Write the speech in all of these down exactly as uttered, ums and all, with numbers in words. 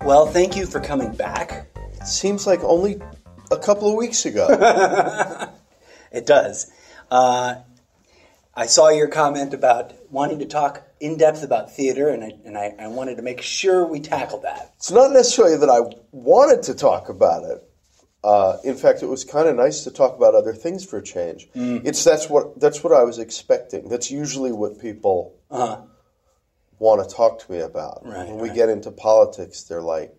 Well, thank you for coming back. Seems like only a couple of weeks ago. It does. Uh, I saw your comment about wanting to talk in depth about theater, and I and I, I wanted to make sure we tackled that. It's not necessarily that I wanted to talk about it. Uh, in fact, it was kind of nice to talk about other things for a change. Mm. It's that's what that's what I was expecting. That's usually what people. Uh-huh. want to talk to me about. Right, when we right. get into politics, they're like,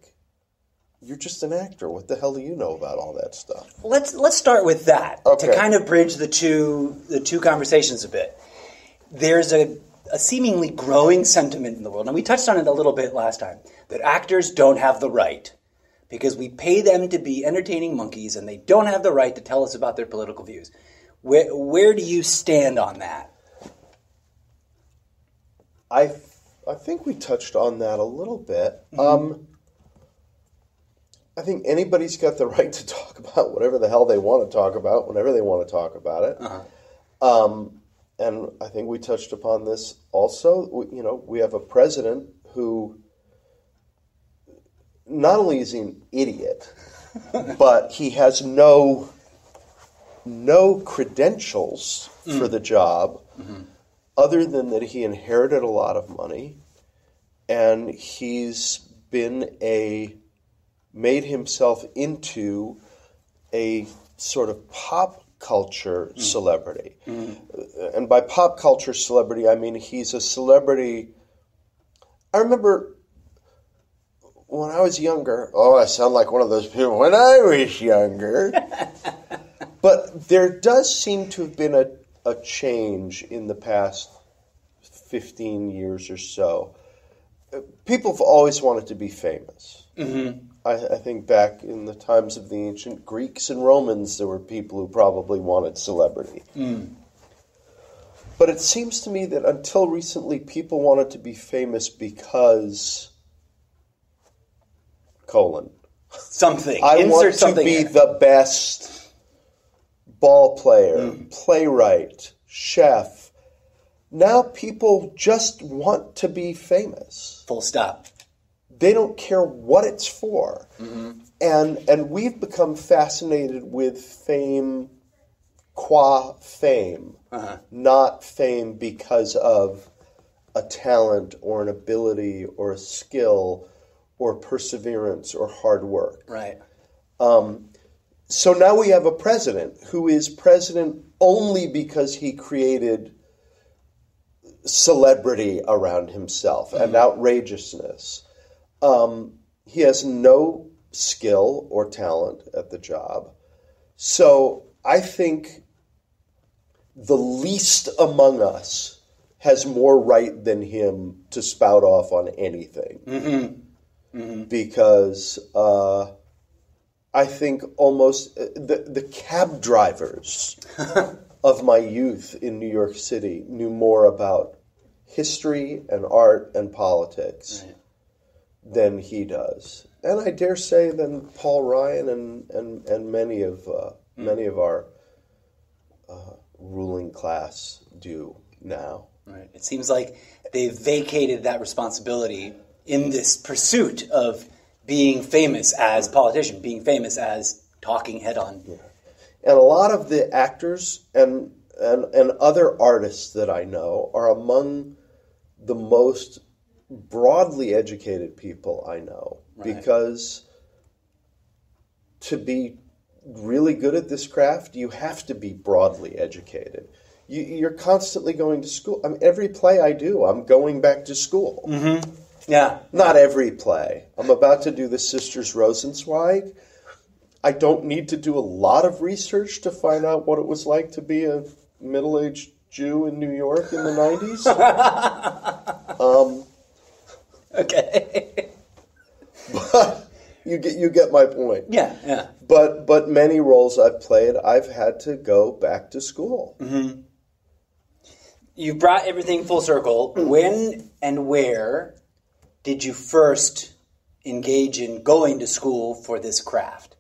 you're just an actor. What the hell do you know about all that stuff? Let's let's start with that, okay. to kind of bridge the two the two conversations a bit. There's a, a seemingly growing sentiment in the world, and we touched on it a little bit last time, that actors don't have the right because we pay them to be entertaining monkeys and they don't have the right to tell us about their political views. Where, where do you stand on that? I I think we touched on that a little bit. Mm-hmm. Um, I think anybody's got the right to talk about whatever the hell they want to talk about, whenever they want to talk about it. Uh-huh. Um, and I think we touched upon this also. We, you know, we have a president who not only is he an idiot, but he has no no credentials mm. for the job. Mm-hmm. Other than that he inherited a lot of money and he's been a, made himself into a sort of pop culture mm. celebrity. Mm. And by pop culture celebrity, I mean he's a celebrity. I remember when I was younger, oh, I sound like one of those people when I was younger. But there does seem to have been a a change in the past fifteen years or so. People have always wanted to be famous. Mm-hmm. I, I think back in the times of the ancient Greeks and Romans, there were people who probably wanted celebrity. Mm. But it seems to me that until recently, people wanted to be famous because, colon. Something. I Insert want to something be here. The best ball player, mm. playwright, chef. Now people just want to be famous. Full stop. They don't care what it's for. Mm-hmm. And and we've become fascinated with fame qua fame, uh-huh. not fame because of a talent or an ability or a skill or perseverance or hard work. Right. Um So now we have a president who is president only because he created celebrity around himself mm-hmm. and outrageousness. Um, he has no skill or talent at the job. So I think the least among us has more right than him to spout off on anything. Mm-hmm. Mm-hmm. Because... Uh, I think almost the, the cab drivers of my youth in New York City knew more about history and art and politics right. than he does. And I dare say than Paul Ryan and, and, and many of uh, mm. many of our uh, ruling class do now. Right. It seems like they've vacated that responsibility in this pursuit of... being famous as politician, being famous as talking head-on. Yeah. And a lot of the actors and, and and other artists that I know are among the most broadly educated people I know. Right. Because to be really good at this craft, you have to be broadly educated. You, you're constantly going to school. I mean, every play I do, I'm going back to school. Mm-hmm. Yeah. Not every play. I'm about to do the Sisters Rosenzweig. I don't need to do a lot of research to find out what it was like to be a middle-aged Jew in New York in the nineties. um, okay. But, you get you get my point. Yeah, yeah. But but many roles I've played, I've had to go back to school. Mm-hmm. You brought everything full circle. When and where did you first engage in going to school for this craft?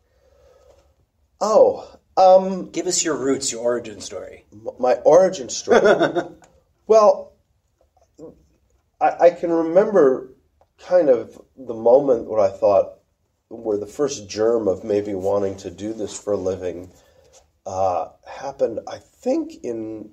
Oh, um, give us your roots, your origin story. My origin story. Well, I, I can remember kind of the moment where I thought, where the first germ of maybe wanting to do this for a living uh, happened. I think in,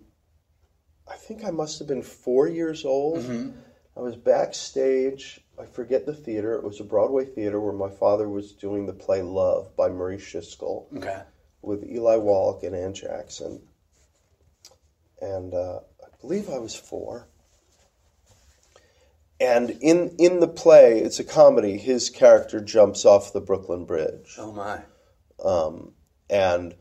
I think I must have been four years old. Mm-hmm. I was backstage. I forget the theater. It was a Broadway theater where my father was doing the play Love by Murray Schiskel, okay, with Eli Walk and Ann Jackson. And uh, I believe I was four. And in, in the play, it's a comedy, his character jumps off the Brooklyn Bridge. Oh, my. Um, and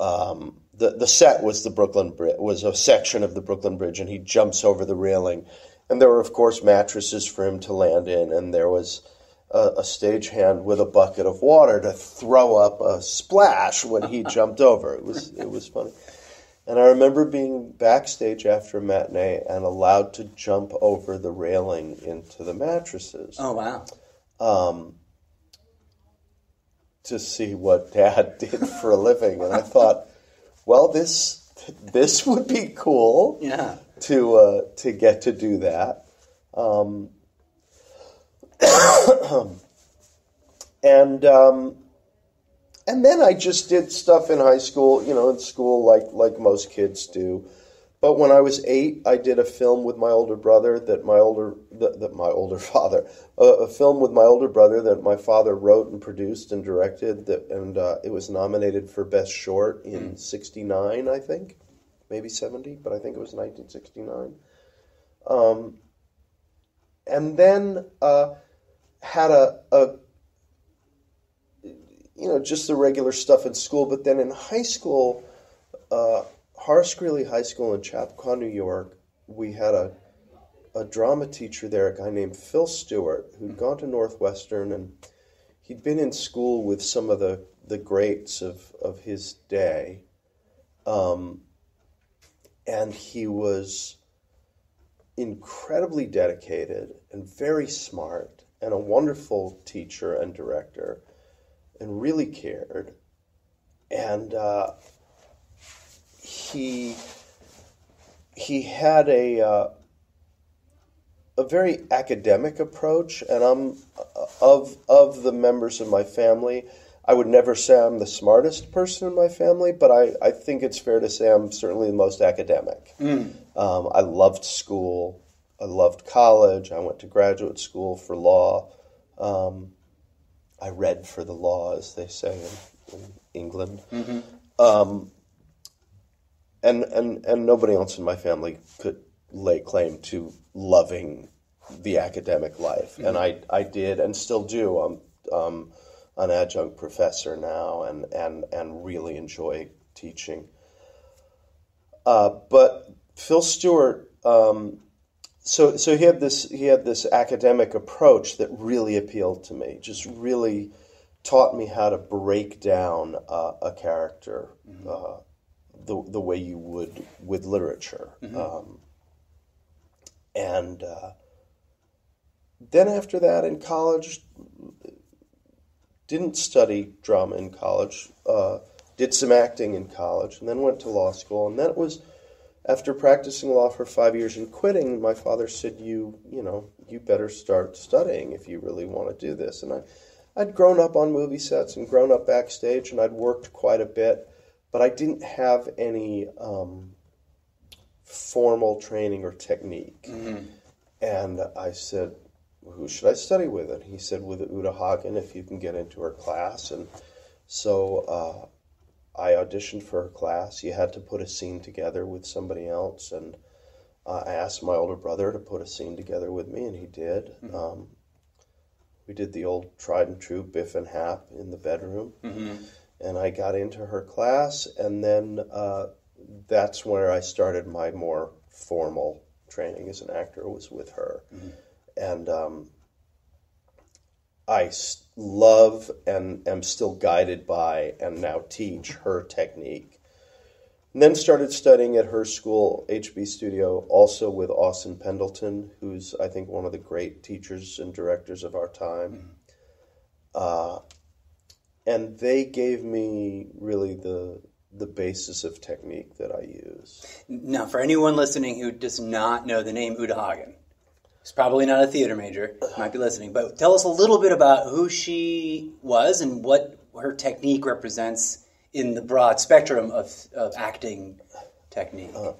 um, the the set was the Brooklyn Bridge, was a section of the Brooklyn Bridge, and he jumps over the railing. And there were, of course, mattresses for him to land in, and there was a, a stagehand with a bucket of water to throw up a splash when he jumped over. It was it was funny. And I remember being backstage after a matinee and allowed to jump over the railing into the mattresses. Oh, wow. Um, to see what Dad did for a living. And I thought, well, this this would be cool. Yeah. To uh, to get to do that, um, and um, and then I just did stuff in high school, you know, in school like like most kids do. But when I was eight, I did a film with my older brother that my older that, that my older father a, a film with my older brother that my father wrote and produced and directed that, and uh, it was nominated for Best Short in sixty-nine, I think. Maybe seventy, but I think it was nineteen sixty-nine. Um, and then uh, had a, a, you know, just the regular stuff in school. But then in high school, uh, Horace Greeley High School in Chappaqua, New York, we had a, a drama teacher there, a guy named Phil Stewart, who'd gone to Northwestern, and he'd been in school with some of the, the greats of, of his day. Um And he was incredibly dedicated and very smart and a wonderful teacher and director and really cared. And uh, he he had a uh, a very academic approach. And I'm of of the members of my family, I would never say I'm the smartest person in my family, but I, I think it's fair to say I'm certainly the most academic. Mm. Um, I loved school. I loved college. I went to graduate school for law. Um, I read for the law, as they say in, in England. Mm-hmm. Um, and, and, and nobody else in my family could lay claim to loving the academic life. Mm. And I, I did and still do. Um, um, an adjunct professor now and, and, and really enjoy teaching. Uh, but Phil Stewart, um, so so he had this he had this academic approach that really appealed to me, just really taught me how to break down uh, a character mm-hmm. uh, the the way you would with literature. Mm-hmm. Um, and uh, then after that in college, didn't study drama in college, uh, did some acting in college, and then went to law school. And that was after practicing law for five years and quitting, my father said, you you know, you better start studying if you really want to do this. And I, I'd grown up on movie sets and grown up backstage, and I'd worked quite a bit, but I didn't have any um, formal training or technique. Mm-hmm. And I said, who should I study with? And he said, with Uta Hagen, if you can get into her class. And so uh, I auditioned for her class. You had to put a scene together with somebody else. And uh, I asked my older brother to put a scene together with me, and he did. Mm-hmm. Um, we did the old tried and true Biff and Hap in the bedroom. Mm-hmm. And I got into her class, and then uh, that's where I started my more formal training as an actor was with her. Mm-hmm. And um, I love and am still guided by and now teach her technique. And then started studying at her school, H B Studio, also with Austin Pendleton, who's, I think, one of the great teachers and directors of our time. Uh, and they gave me really the the basis of technique that I use. Now, for anyone listening who does not know the name Uta Hagen, who's probably not a theater major, might be listening, but tell us a little bit about who she was and what her technique represents in the broad spectrum of, of acting technique. Uh,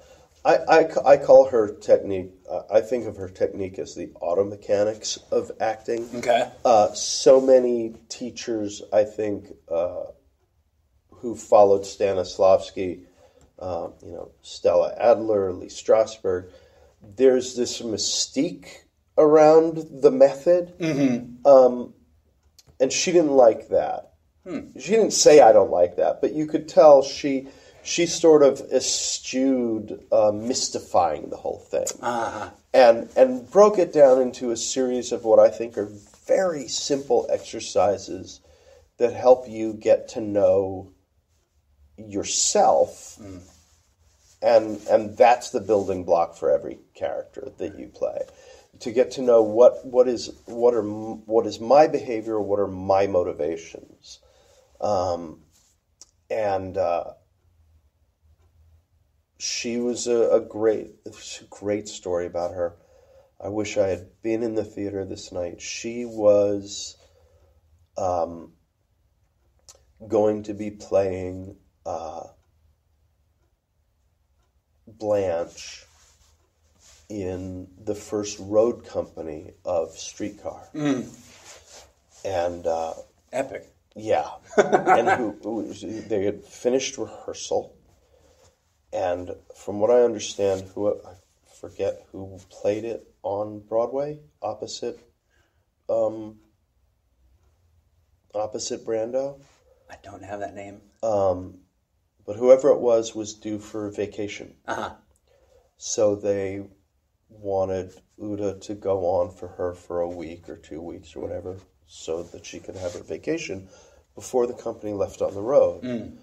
I, I, I call her technique, uh, I think of her technique as the auto mechanics of acting. Okay. Uh, so many teachers, I think, uh, who followed Stanislavski, uh, you know, Stella Adler, Lee Strasberg, there's this mystique around the method, mm-hmm. um, and she didn't like that. Hmm. She didn't say I don't like that, but you could tell she she sort of eschewed uh, mystifying the whole thing, uh-huh. and and broke it down into a series of what I think are very simple exercises that help you get to know yourself, mm. and and that's the building block for every character that you play. To get to know what what is what are what is my behavior, what are my motivations. Um, and uh, she was a, a great, a great story about her. I wish I had been in the theater this night. She was um, going to be playing uh, Blanche in the first road company of Streetcar. Mm. And uh, epic. Yeah. And who, who, they had finished rehearsal, and from what I understand, who I forget who played it on Broadway, opposite, um, opposite Brando. I don't have that name. Um, but whoever it was was due for vacation. Uh-huh. So they wanted Uta to go on for her for a week or two weeks or whatever, so that she could have her vacation before the company left on the road. Mm.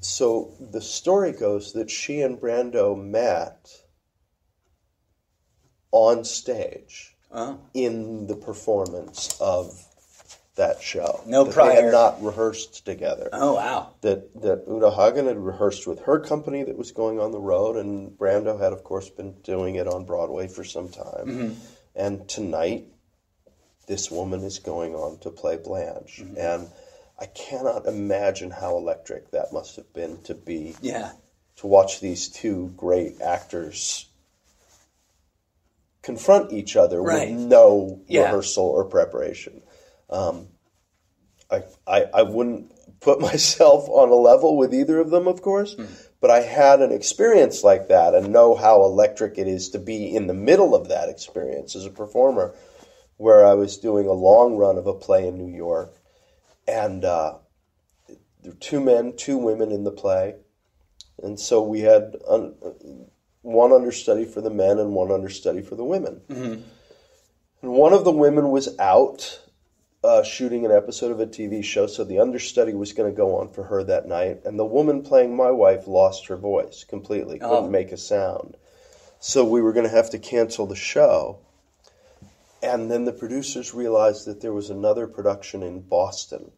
So the story goes that she and Brando met on stage oh. in the performance of that show. No that prior. They had not rehearsed together. Oh, wow. That that Uta Hagen had rehearsed with her company that was going on the road, and Brando had, of course, been doing it on Broadway for some time. Mm-hmm. And tonight, this woman is going on to play Blanche. Mm-hmm. And I cannot imagine how electric that must have been to be, yeah. to watch these two great actors confront each other right. with no yeah. rehearsal or preparation. Um, I, I I wouldn't put myself on a level with either of them, of course, mm. but I had an experience like that and know how electric it is to be in the middle of that experience as a performer, where I was doing a long run of a play in New York, and uh, there were two men, two women in the play, and so we had un- one understudy for the men and one understudy for the women. Mm-hmm. And one of the women was out Uh, shooting an episode of a T V show, so the understudy was going to go on for her that night, and the woman playing my wife lost her voice completely, couldn't oh. make a sound. So we were going to have to cancel the show, and then the producers realized that there was another production in Boston.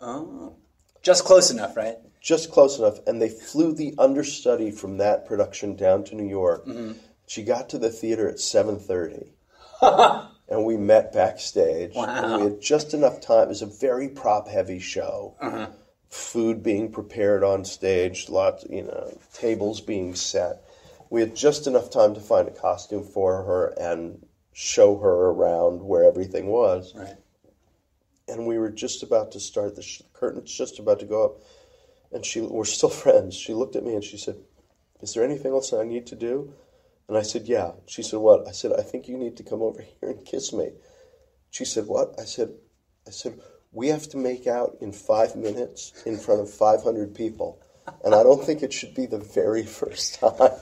Oh. Just close enough, right? Just close enough, and they flew the understudy from that production down to New York. Mm-hmm. She got to the theater at seven thirty. And we met backstage. Wow. And we had just enough time. It was a very prop-heavy show. Uh-huh. Food being prepared on stage, lots, you know, tables being set. We had just enough time to find a costume for her and show her around where everything was. Right. And we were just about to start. The, sh- the curtain's just about to go up. And she, we're still friends. She looked at me and she said, "Is there anything else I need to do?" And I said, "Yeah." She said, "What?" I said, "I think you need to come over here and kiss me." She said, "What?" I said, "I said we have to make out in five minutes in front of five hundred people." And I don't think it should be the very first time.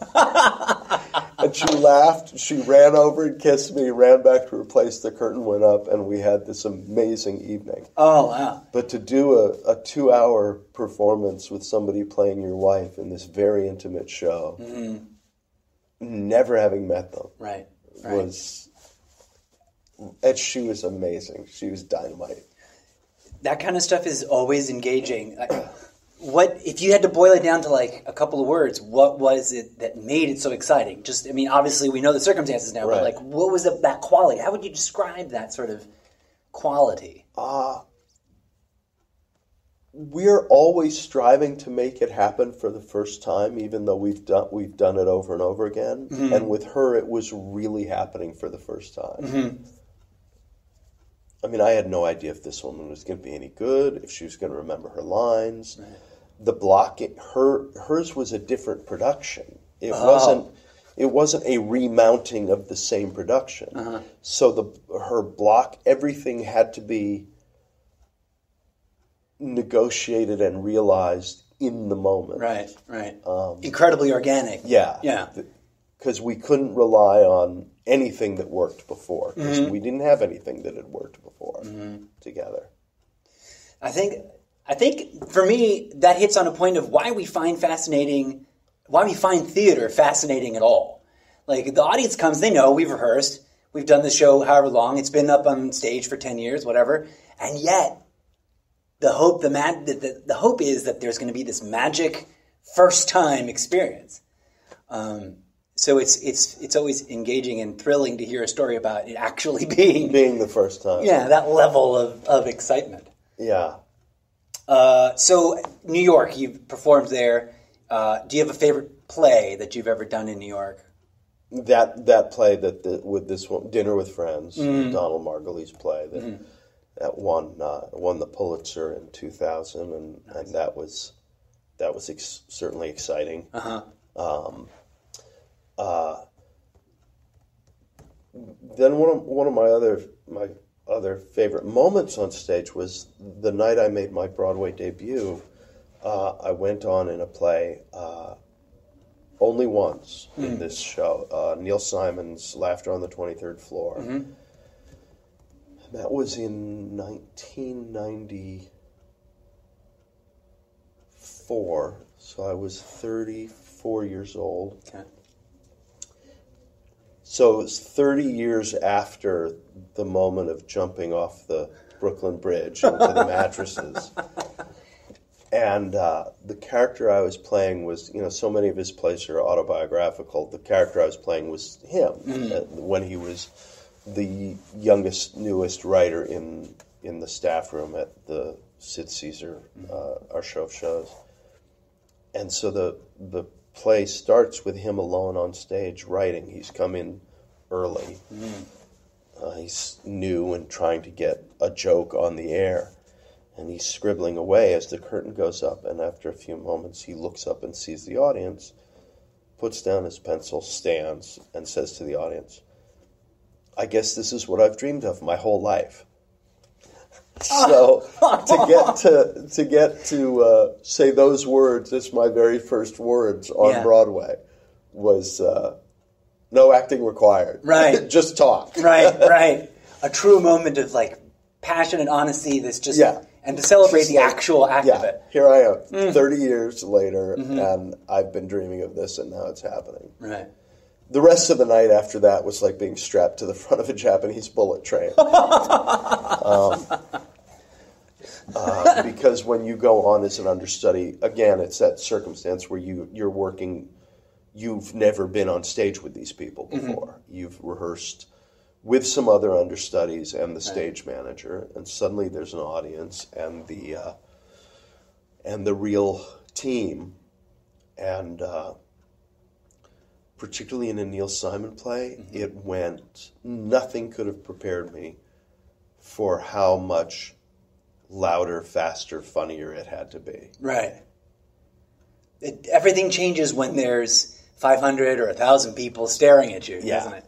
And she laughed. She ran over and kissed me, ran back to her place. The curtain went up, and we had this amazing evening. Oh, wow. But to do a, a two-hour performance with somebody playing your wife in this very intimate show, mm-hmm. never having met them, right, right. was... And she was amazing. She was dynamite. That kind of stuff is always engaging. What if you had to boil it down to like a couple of words? What was it that made it so exciting? Just, I mean, obviously we know the circumstances now, right. but like, what was it, that quality? How would you describe that sort of quality? Uh, we're always striving to make it happen for the first time, even though we've done we've done it over and over again. Mm-hmm. And with her, it was really happening for the first time. Mm-hmm. I mean, I had no idea if this woman was going to be any good, if she was going to remember her lines. Right. The block, it, her hers was a different production. It oh. wasn't. It wasn't a remounting of the same production. Uh-huh. So the her block, everything had to be negotiated and realized in the moment. Right. Right. Um, Incredibly organic. Yeah. Yeah. Because we couldn't rely on anything that worked before, because mm-hmm. we didn't have anything that had worked before mm-hmm. together. I think, I think for me, that hits on a point of why we find fascinating, why we find theater fascinating at all. Like, the audience comes, they know, we've rehearsed, we've done the show however long, it's been up on stage for ten years, whatever, and yet the hope, the mag- the, the, the hope is that there's going to be this magic first-time experience. Um, So it's it's it's always engaging and thrilling to hear a story about it actually being... Being the first time. Yeah, that level of, of excitement. Yeah. Uh, so New York, you've performed there. Uh, do you have a favorite play that you've ever done in New York? That that play that the, with this one, Dinner with Friends, mm-hmm. Donald Margulies' play, that mm-hmm. that won uh, won the Pulitzer in two thousand, and, nice. and that was that was ex- certainly exciting. Uh huh. Um, Uh, then one of, one of my other my other favorite moments on stage was the night I made my Broadway debut. Uh, I went on in a play uh, only once mm-hmm. in this show, uh, Neil Simon's Laughter on the twenty-third Floor. Mm-hmm. That was in nineteen ninety-four, so I was thirty-four years old. Okay. So it was thirty years after the moment of jumping off the Brooklyn Bridge onto the mattresses. And uh, the character I was playing was, you know, so many of his plays are autobiographical. The character I was playing was him mm-hmm. uh, when he was the youngest, newest writer in in the staff room at the Sid Caesar, uh, Our Show of Shows. And so the the... play starts with him alone on stage writing. He's come in early. Mm. Uh, he's new and trying to get a joke on the air. And he's scribbling away as the curtain goes up. And after a few moments, he looks up and sees the audience, puts down his pencil, stands, and says to the audience, "I guess this is what I've dreamed of my whole life." So to get to to get to uh, say those words, it's my very first words on yeah. Broadway, was uh, no acting required. Right, just talk. Right, right. A true moment of like passion and honesty. That's just yeah. and to celebrate just the like, actual act yeah, of it. Here I am, mm. thirty years later, mm-hmm. and I've been dreaming of this, and now it's happening. Right. The rest of the night after that was like being strapped to the front of a Japanese bullet train. um, uh, because when you go on as an understudy, again, it's that circumstance where you, you're working, you've never been on stage with these people before. Mm-hmm. You've rehearsed with some other understudies and the right. stage manager, and suddenly there's an audience and the, uh, and the real team, and... Uh, particularly in a Neil Simon play, mm-hmm. it went, nothing could have prepared me for how much louder, faster, funnier it had to be. Right. It, everything changes when there's five hundred or one thousand people staring at you, yeah. doesn't it?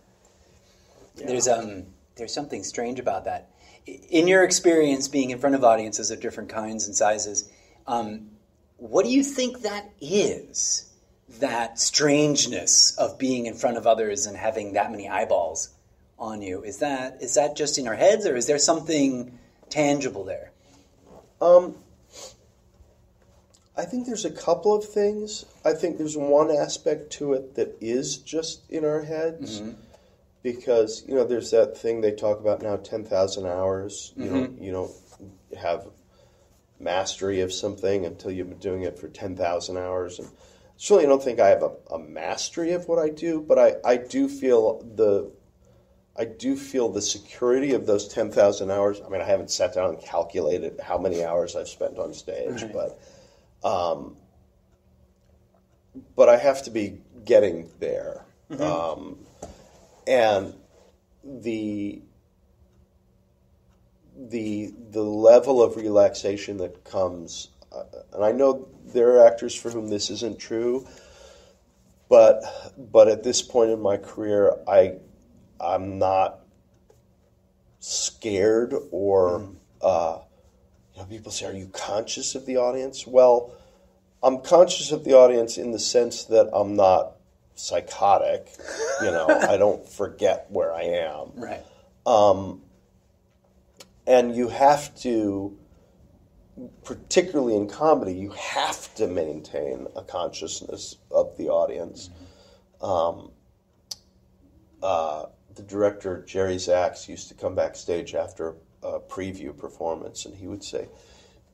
Yeah. There's, um, there's something strange about that. In your experience being in front of audiences of different kinds and sizes, um, What do you think that is, that strangeness of being in front of others and having that many eyeballs on you? Is that is that just in our heads, or is there something tangible there? Um, I think there's a couple of things. I think there's one aspect to it that is just in our heads, mm-hmm. because, you know, there's that thing they talk about now, ten thousand hours. You mm-hmm. don't, you don't have mastery of something until you've been doing it for ten thousand hours. And certainly I don't think I have a, a mastery of what I do, but I, I do feel the... I do feel the security of those ten thousand hours. I mean, I haven't sat down and calculated how many hours I've spent on stage, right. but um, but I have to be getting there. Mm-hmm. Um, and the the the level of relaxation that comes, uh, and I know there are actors for whom this isn't true, but but at this point in my career, I. I'm not scared or, mm. uh, you know, people say, are you conscious of the audience? Well, I'm conscious of the audience in the sense that I'm not psychotic. You know, I don't forget where I am. Right. Um, and you have to, particularly in comedy, you have to maintain a consciousness of the audience. Mm-hmm. Um, uh, The director, Jerry Zax, used to come backstage after a preview performance, and he would say,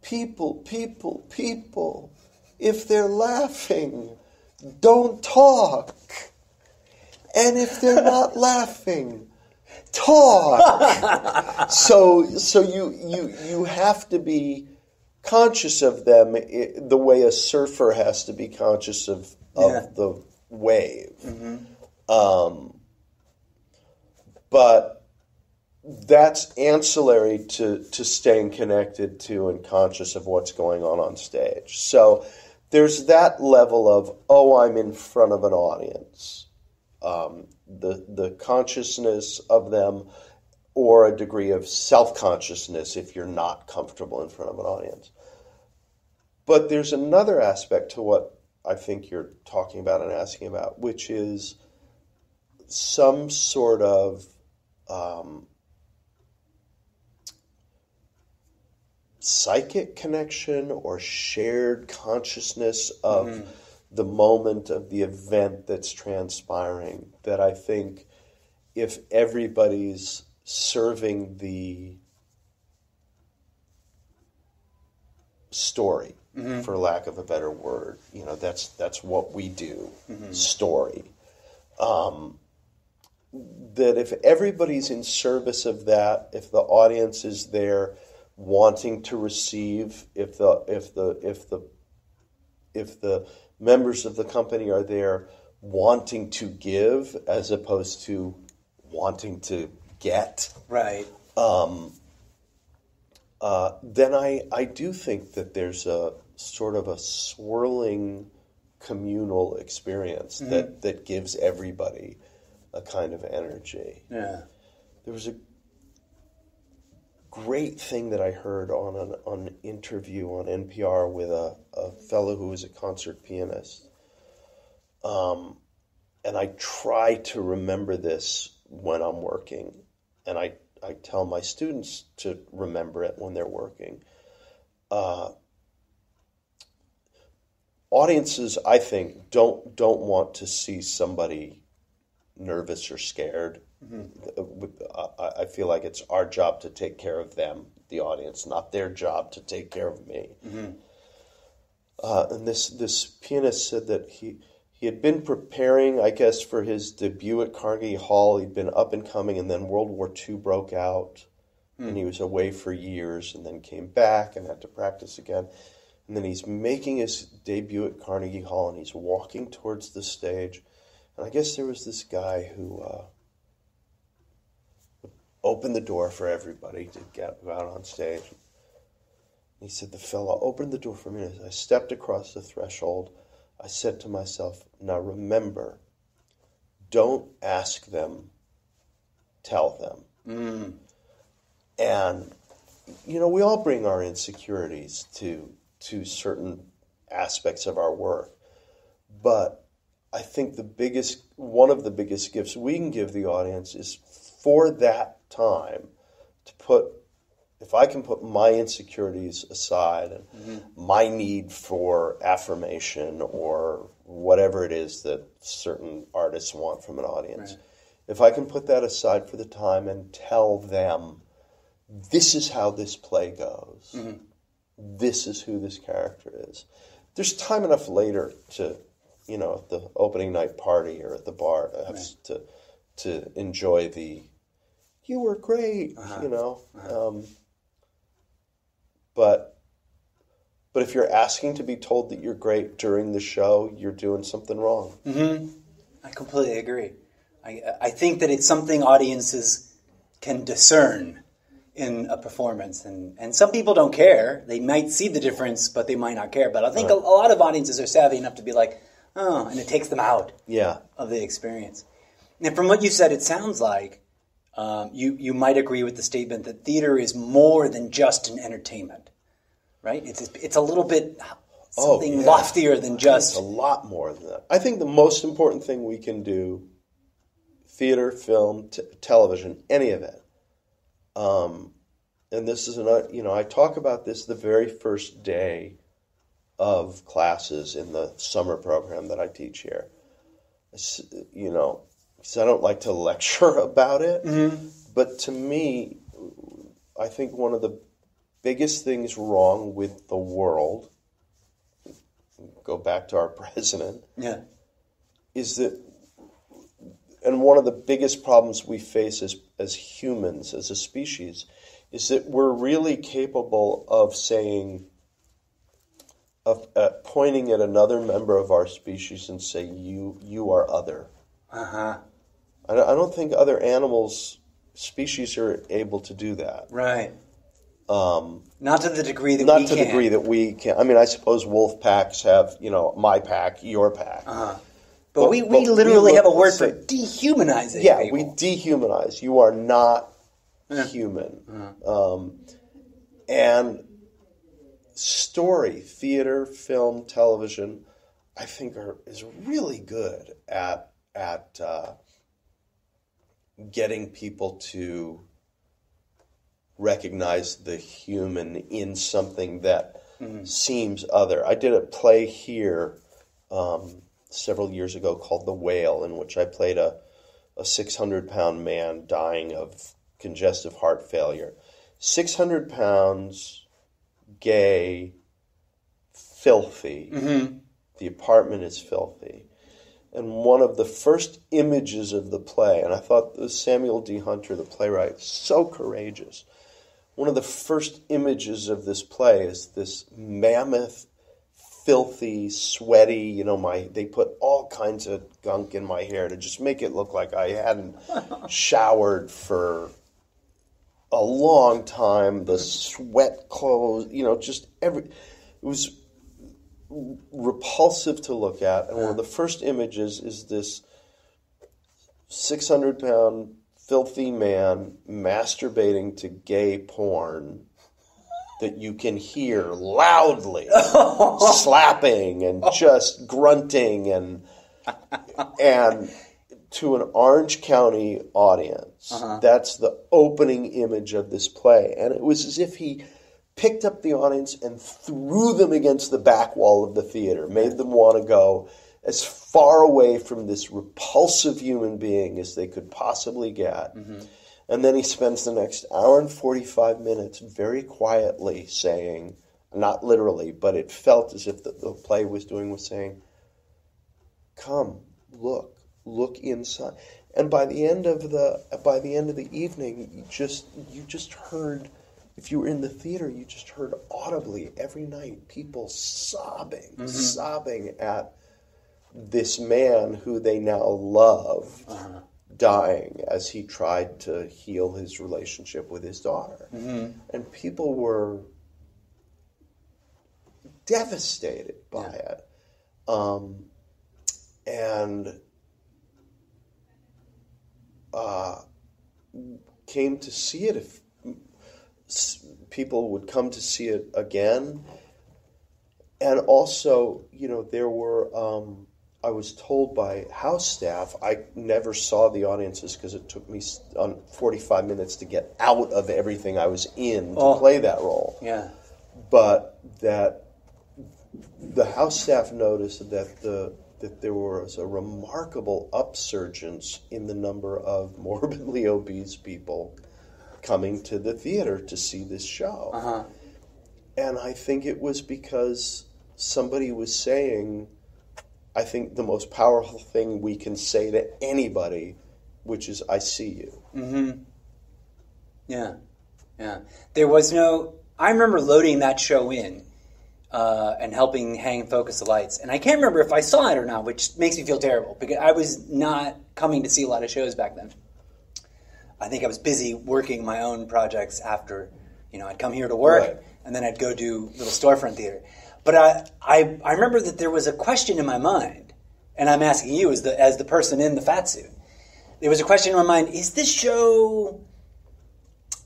people, people, people, if they're laughing, don't talk. And if they're not laughing, talk. So so you, you, you have to be conscious of them the way a surfer has to be conscious of, of yeah. the wave. Mm-hmm. Um But that's ancillary to, to staying connected to and conscious of what's going on on stage. So there's that level of, oh, I'm in front of an audience. Um, the the consciousness of them, or a degree of self-consciousness if you're not comfortable in front of an audience. But there's another aspect to what I think you're talking about and asking about, which is some sort of... Um, psychic connection or shared consciousness of mm-hmm. the moment of the event that's transpiring, that I think if everybody's serving the story, mm-hmm. for lack of a better word, you know, that's that's what we do, mm-hmm. story. Um, that if everybody's in service of that, if the audience is there wanting to receive, if the if the if the if the members of the company are there wanting to give as opposed to wanting to get, right? Um, uh, then I I do think that there's a sort of a swirling communal experience mm-hmm. that that gives everybody a kind of energy. Yeah. There was a great thing that I heard on an, on an interview on N P R with a, a fellow who was a concert pianist. Um, and I try to remember this when I'm working. And I, I tell my students to remember it when they're working. Uh, audiences, I think, don't don't want to see somebody nervous or scared. Mm-hmm. I feel like it's our job to take care of them, the audience, not their job to take care of me. Mm-hmm. Uh, and this this pianist said that he he had been preparing, I guess, for his debut at Carnegie Hall. He'd been up and coming, and then World War Two broke out, mm. and he was away for years, and then came back and had to practice again. And then he's making his debut at Carnegie Hall, and he's walking towards the stage. I guess there was this guy who uh, opened the door for everybody to get out on stage. He said, the fellow opened the door for me. As I stepped across the threshold, I said to myself, now remember, don't ask them, tell them. Mm. And, you know, we all bring our insecurities to to certain aspects of our work. But I think the biggest, one of the biggest gifts we can give the audience is for that time to put, if I can put my insecurities aside and mm-hmm. my need for affirmation or whatever it is that certain artists want from an audience, right. if I can put that aside for the time and tell them, this is how this play goes, mm-hmm. this is who this character is. There's time enough later to, you know, at the opening night party or at the bar to have right. to, to enjoy the, you were great, uh-huh. you know. Uh-huh. Um, but but if you're asking to be told that you're great during the show, you're doing something wrong. Mm-hmm. I completely agree. I I think that it's something audiences can discern in a performance. And, and some people don't care. They might see the difference, but they might not care. But I think right. a, a lot of audiences are savvy enough to be like, oh, and it takes them out yeah. of the experience. And from what you said, it sounds like um, you, you might agree with the statement that theater is more than just an entertainment, right? It's, it's a little bit something oh, yeah. loftier than just... It's a lot more than that. I think the most important thing we can do, theater, film, t- television, any of it, um, and this is, an, you know, I talk about this the very first day of classes in the summer program that I teach here. It's, you know, because I don't like to lecture about it, mm-hmm. but to me, I think one of the biggest things wrong with the world, go back to our president, yeah. is that, and one of the biggest problems we face as, as humans, as a species, is that we're really capable of saying, of uh, pointing at another member of our species and say, you you are other. Uh-huh. I don't, I don't think other animals, species are able to do that. Right. Um, not to the degree that we can. Not to the degree that we can. I mean, I suppose wolf packs have, you know, my pack, your pack. Uh-huh. But, but we, we but literally we have a word for dehumanizing. Yeah, people. We dehumanize. You are not yeah. human. Uh-huh. Um, and story, theater, film, television, I think are is really good at at uh, getting people to recognize the human in something that mm-hmm. seems other. I did a play here um, several years ago called The Whale, in which I played a a six hundred pound man dying of congestive heart failure. six hundred pounds, gay, filthy. Mm-hmm. The apartment is filthy. And one of the first images of the play, and I thought it was Samuel D. Hunter, the playwright, so courageous. One of the first images of this play is this mammoth, filthy, sweaty, you know, my they put all kinds of gunk in my hair to just make it look like I hadn't showered for a long time, the sweat clothes, you know, just every, it was repulsive to look at. And one of the first images is this six hundred pound filthy man masturbating to gay porn that you can hear loudly, slapping and just grunting and, and, to an Orange County audience. Uh-huh. That's the opening image of this play. And it was as if he picked up the audience and threw them against the back wall of the theater, made them want to go as far away from this repulsive human being as they could possibly get. Mm-hmm. And then he spends the next hour and forty-five minutes very quietly saying, not literally, but it felt as if the, the play was doing was saying, come, look. Look inside, and by the end of the by the end of the evening, you just you just heard. If you were in the theater, you just heard audibly every night people sobbing, mm-hmm. sobbing at this man who they now loved uh-huh. dying as he tried to heal his relationship with his daughter, mm-hmm. and people were devastated by yeah. it, um, and. Uh, came to see it. If people would come to see it again, And also, you know, there were, um, I was told by house staff, I never saw the audiences because it took me on forty-five minutes to get out of everything I was in to oh. play that role. Yeah. But that the house staff noticed that the that there was a remarkable upsurge in the number of morbidly obese people coming to the theater to see this show. Uh-huh. And I think it was because somebody was saying, I think the most powerful thing we can say to anybody, which is, I see you. Mm-hmm. Yeah. Yeah. There was no... I remember loading that show in uh, and helping hang and focus the lights. And I can't remember if I saw it or not, which makes me feel terrible, because I was not coming to see a lot of shows back then. I think I was busy working my own projects after, you know, I'd come here to work, right. and then I'd go do little storefront theater. But I, I, I remember that there was a question in my mind, and I'm asking you as the as the person in the fat suit. There was a question in my mind: is this show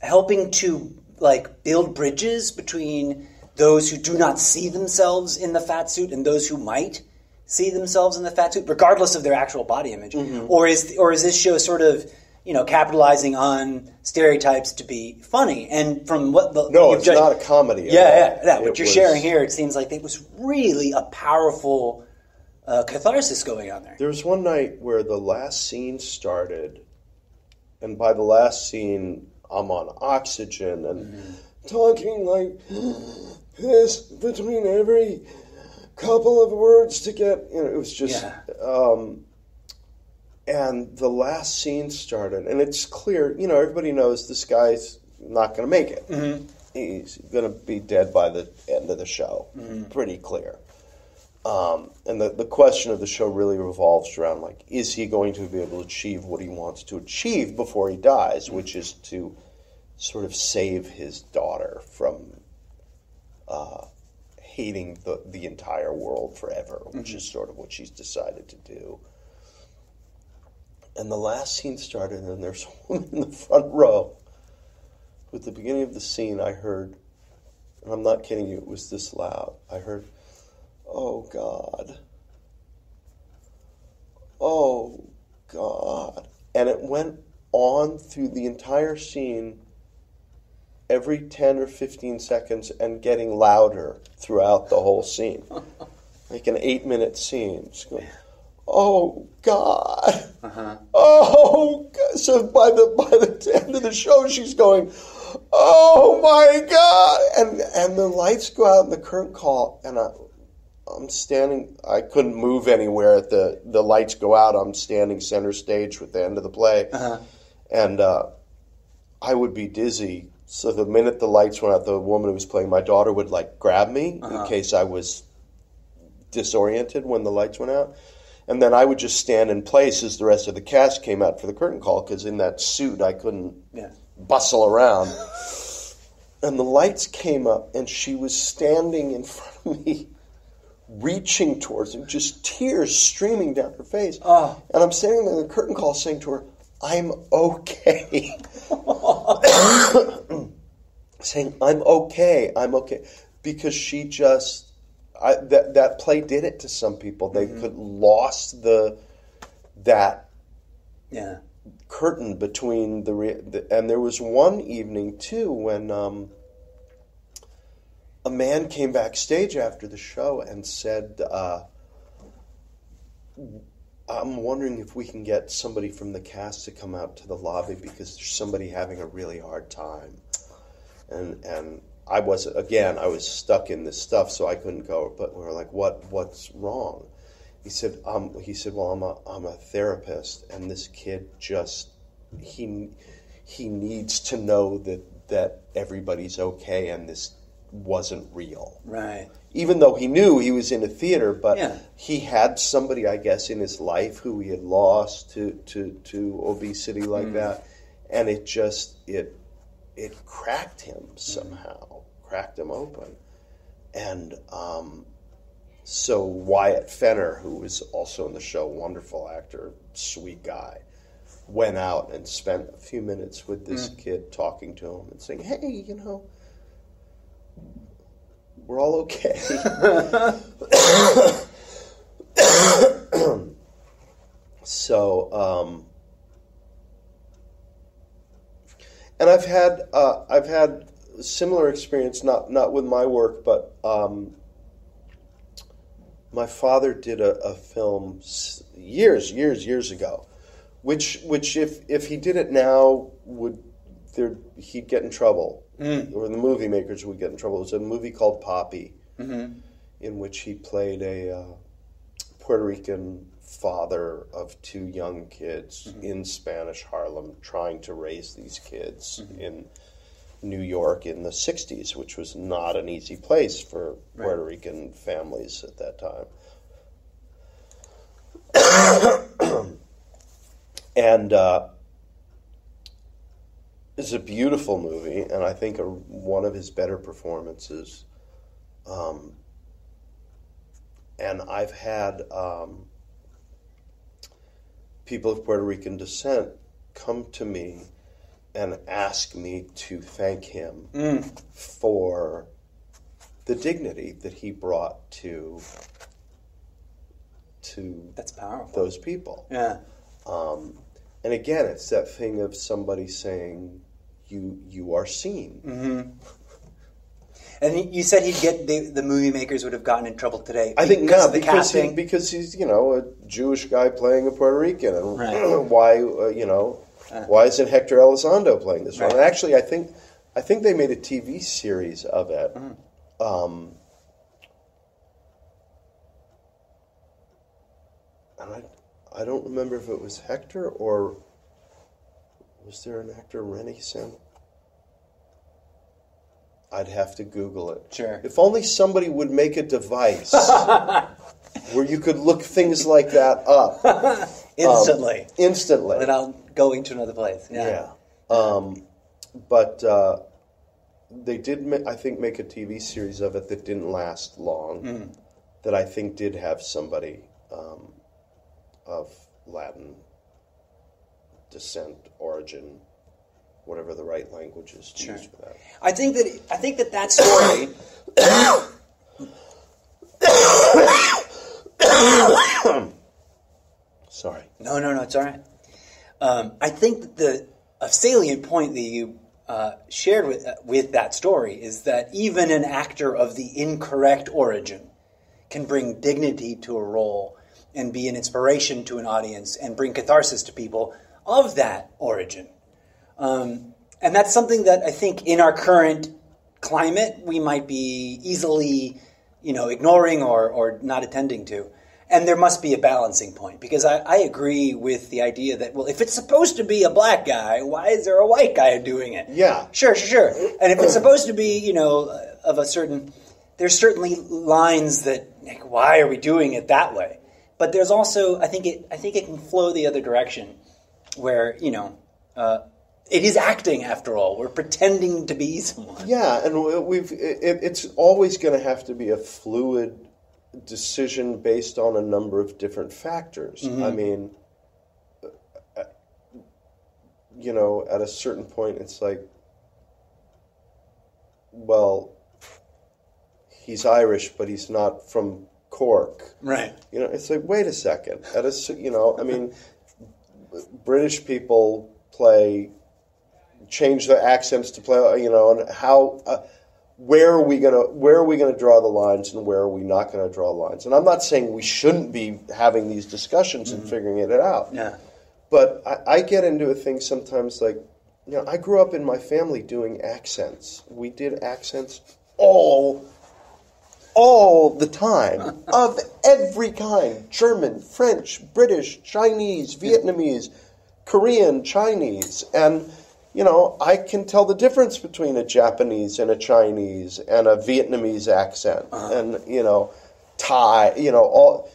helping to like build bridges between those who do not see themselves in the fat suit and those who might see themselves in the fat suit, regardless of their actual body image? Mm-hmm. Or is or is this show sort of, you know, capitalizing on stereotypes to be funny? And from what the no, it's judged, not a comedy. Yeah, yeah, yeah. What you're was, sharing here, it seems like it was really a powerful uh, catharsis going on there. There was one night where the last scene started, and by the last scene, I'm on oxygen and mm-hmm. talking like this between every couple of words to get. You know, it was just. Yeah. Um, And the last scene started, and it's clear, you know, everybody knows this guy's not going to make it. Mm-hmm. He's going to be dead by the end of the show. Mm-hmm. Pretty clear. Um, and the, the question of the show really revolves around, like, is he going to be able to achieve what he wants to achieve before he dies, mm-hmm. which is to sort of save his daughter from uh, hating the, the entire world forever, which mm-hmm. is sort of what she's decided to do. And the last scene started, and there's a woman in the front row. With the beginning of the scene, I heard, and I'm not kidding you, it was this loud. I heard, "Oh, God. Oh, God." And it went on through the entire scene, every ten or fifteen seconds, and getting louder throughout the whole scene. Like an eight-minute scene. Just going, "Oh, God. Uh-huh. Oh, God." So by the by the end of the show, she's going, "Oh, my God." And and the lights go out and the curtain call. And I, I'm standing. I couldn't move anywhere. At the, the lights go out. I'm standing center stage with the end of the play. Uh-huh. And uh, I would be dizzy. So the minute the lights went out, the woman who was playing my daughter would, like, grab me uh-huh. in case I was disoriented when the lights went out. And then I would just stand in place as the rest of the cast came out for the curtain call, because in that suit I couldn't yeah. bustle around. And the lights came up, and she was standing in front of me, reaching towards me, just tears streaming down her face. Oh. And I'm standing there in the curtain call saying to her, "I'm okay." Saying, "I'm okay, I'm okay." Because she just... I, that that play did it to some people. They mm-hmm. could lost the that yeah. curtain between the, re, the and there was one evening too when um, a man came backstage after the show and said, uh, "I'm wondering if we can get somebody from the cast to come out to the lobby because there's somebody having a really hard time," and and. I was, again, I was stuck in this stuff, so I couldn't go. But we were like, "What? What's wrong?" He said, um, "He said, well, I'm a, I'm a therapist, and this kid just, he, he needs to know that that everybody's okay, and this wasn't real." Right. Even though he knew he was in a theater, but yeah. he had somebody, I guess, in his life who he had lost to to, to obesity like mm. that, and it just it. It cracked him somehow, mm-hmm. cracked him open. And um, so Wyatt Fenner, who was also in the show, wonderful actor, sweet guy, went out and spent a few minutes with this mm-hmm. kid talking to him and saying, "Hey, you know, We're all okay. So, um, and I've had uh, I've had similar experience, not not with my work, but um, my father did a, a film years, years, years ago, which which if if he did it now would there he'd get in trouble. Mm. Or the movie makers would get in trouble. It was a movie called Poppy, mm-hmm. in which he played a uh, Puerto Rican father of two young kids mm-hmm. in Spanish Harlem, trying to raise these kids mm-hmm. in New York in the sixties, which was not an easy place for right. Puerto Rican families at that time. And... Uh, It's a beautiful movie, and I think a, one of his better performances. Um, and I've had um, people of Puerto Rican descent come to me and ask me to thank him mm. for the dignity that he brought to to That's powerful. Those people. Yeah. Um, and again, it's that thing of somebody saying, You you are seen. Mm-hmm. And he, you said he'd get the, the movie makers would have gotten in trouble today. I think not because he, because he's you know a Jewish guy playing a Puerto Rican, and right. why uh, you know uh. why isn't Hector Elizondo playing this right. one? And actually, I think I think they made a T V series of it. Mm. Um, and I I don't remember if it was Hector or. Was there an actor, Rennie Sam? I'd have to Google it. Sure. If only somebody would make a device where you could look things like that up. Instantly. Um, instantly. Then I'll go into another place. Yeah. yeah. Um, but uh, they did, ma- I think, make a T V series of it that didn't last long, mm. that I think did have somebody um, of Latin descent, origin, whatever the right language is to sure. use for that. I think that I think that that story. Sorry. No, no, no. It's all right. Um, I think that the a salient point that you uh, shared with uh, with that story is that even an actor of the incorrect origin can bring dignity to a role and be an inspiration to an audience and bring catharsis to people of that origin. Um, and that's something that I think in our current climate we might be easily, you know, ignoring or, or not attending to. And there must be a balancing point, because I, I agree with the idea that, well, if it's supposed to be a black guy, why is there a white guy doing it? Yeah. Sure, sure, sure. And if it's supposed to be, you know, of a certain... There's certainly lines that, like, why are we doing it that way? But there's also, I think it, I think it can flow the other direction, where, you know, uh, it is acting after all. We're pretending to be someone. Yeah, and we've it, it's always going to have to be a fluid decision based on a number of different factors. Mm-hmm. I mean, you know, at a certain point, it's like, well, he's Irish, but he's not from Cork. Right. You know, it's like, wait a second. At a, you know, I mean... British people play, change their accents to play, you know, and how, uh, where are we gonna, where are we gonna draw the lines, and where are we not gonna draw lines? And I'm not saying we shouldn't be having these discussions mm-hmm. and figuring it out. Yeah. But I, I get into a thing sometimes, like, you know, I grew up in my family doing accents. We did accents all, all the time, of every kind. German, French, British, Chinese, Vietnamese, Korean, Chinese. And, you know, I can tell the difference between a Japanese and a Chinese and a Vietnamese accent. Uh-huh. And, you know, Thai, you know, all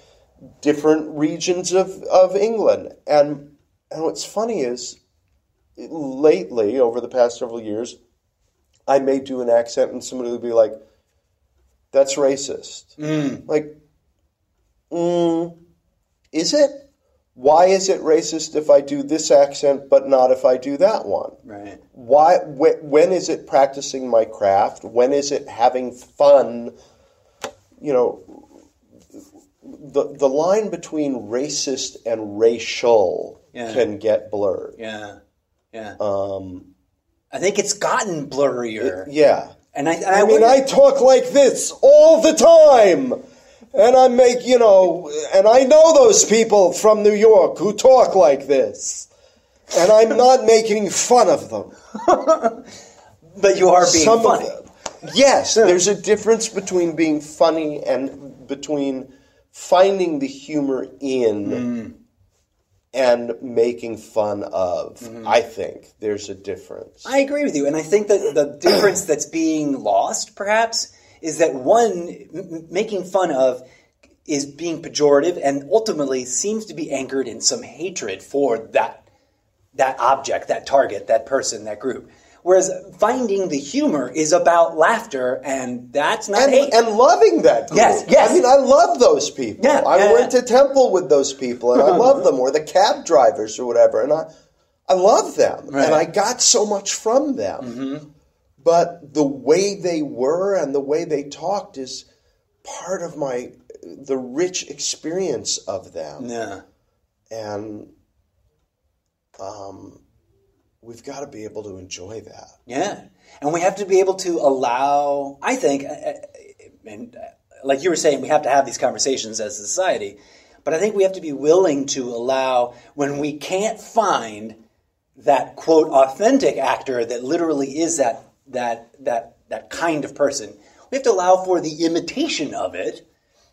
different regions of, of England. And, and what's funny is, lately, over the past several years, I may do an accent and somebody would be like, that's racist. Mm. Like, mm, is it? why is it racist if I do this accent but not if I do that one? Right. Why? Wh- when is it practicing my craft? When is it having fun? You know, the the line between racist and racial yeah. can get blurred. Yeah, yeah. Um, I think it's gotten blurrier. It, yeah. And I, and I, I mean, I talk like this all the time. And I make, you know, and I know those people from New York who talk like this. And I'm not making fun of them. But you are being Some funny. Yes, there's a difference between being funny and between finding the humor in mm. and making fun of. Mm-hmm. I think there's a difference. I agree with you. And I think that the difference that's being lost, perhaps, is that one m- making fun of is being pejorative and ultimately seems to be anchored in some hatred for that that object, that target, that person, that group. Whereas finding the humor is about laughter, and that's not and, hate. And loving that group. Yes, yes. I mean, I love those people. Yeah, I yeah, went yeah. to temple with those people, and I love them, or the cab drivers or whatever, and I, I love them, right. and I got so much from them. Mm-hmm. But the way they were and the way they talked is part of my the rich experience of them. Yeah. And um, we've got to be able to enjoy that. Yeah. And we have to be able to allow, I think, and like you were saying, we have to have these conversations as a society, but I think we have to be willing to allow when we can't find that, quote, authentic actor that literally is that that that that kind of person. We have to allow for the imitation of it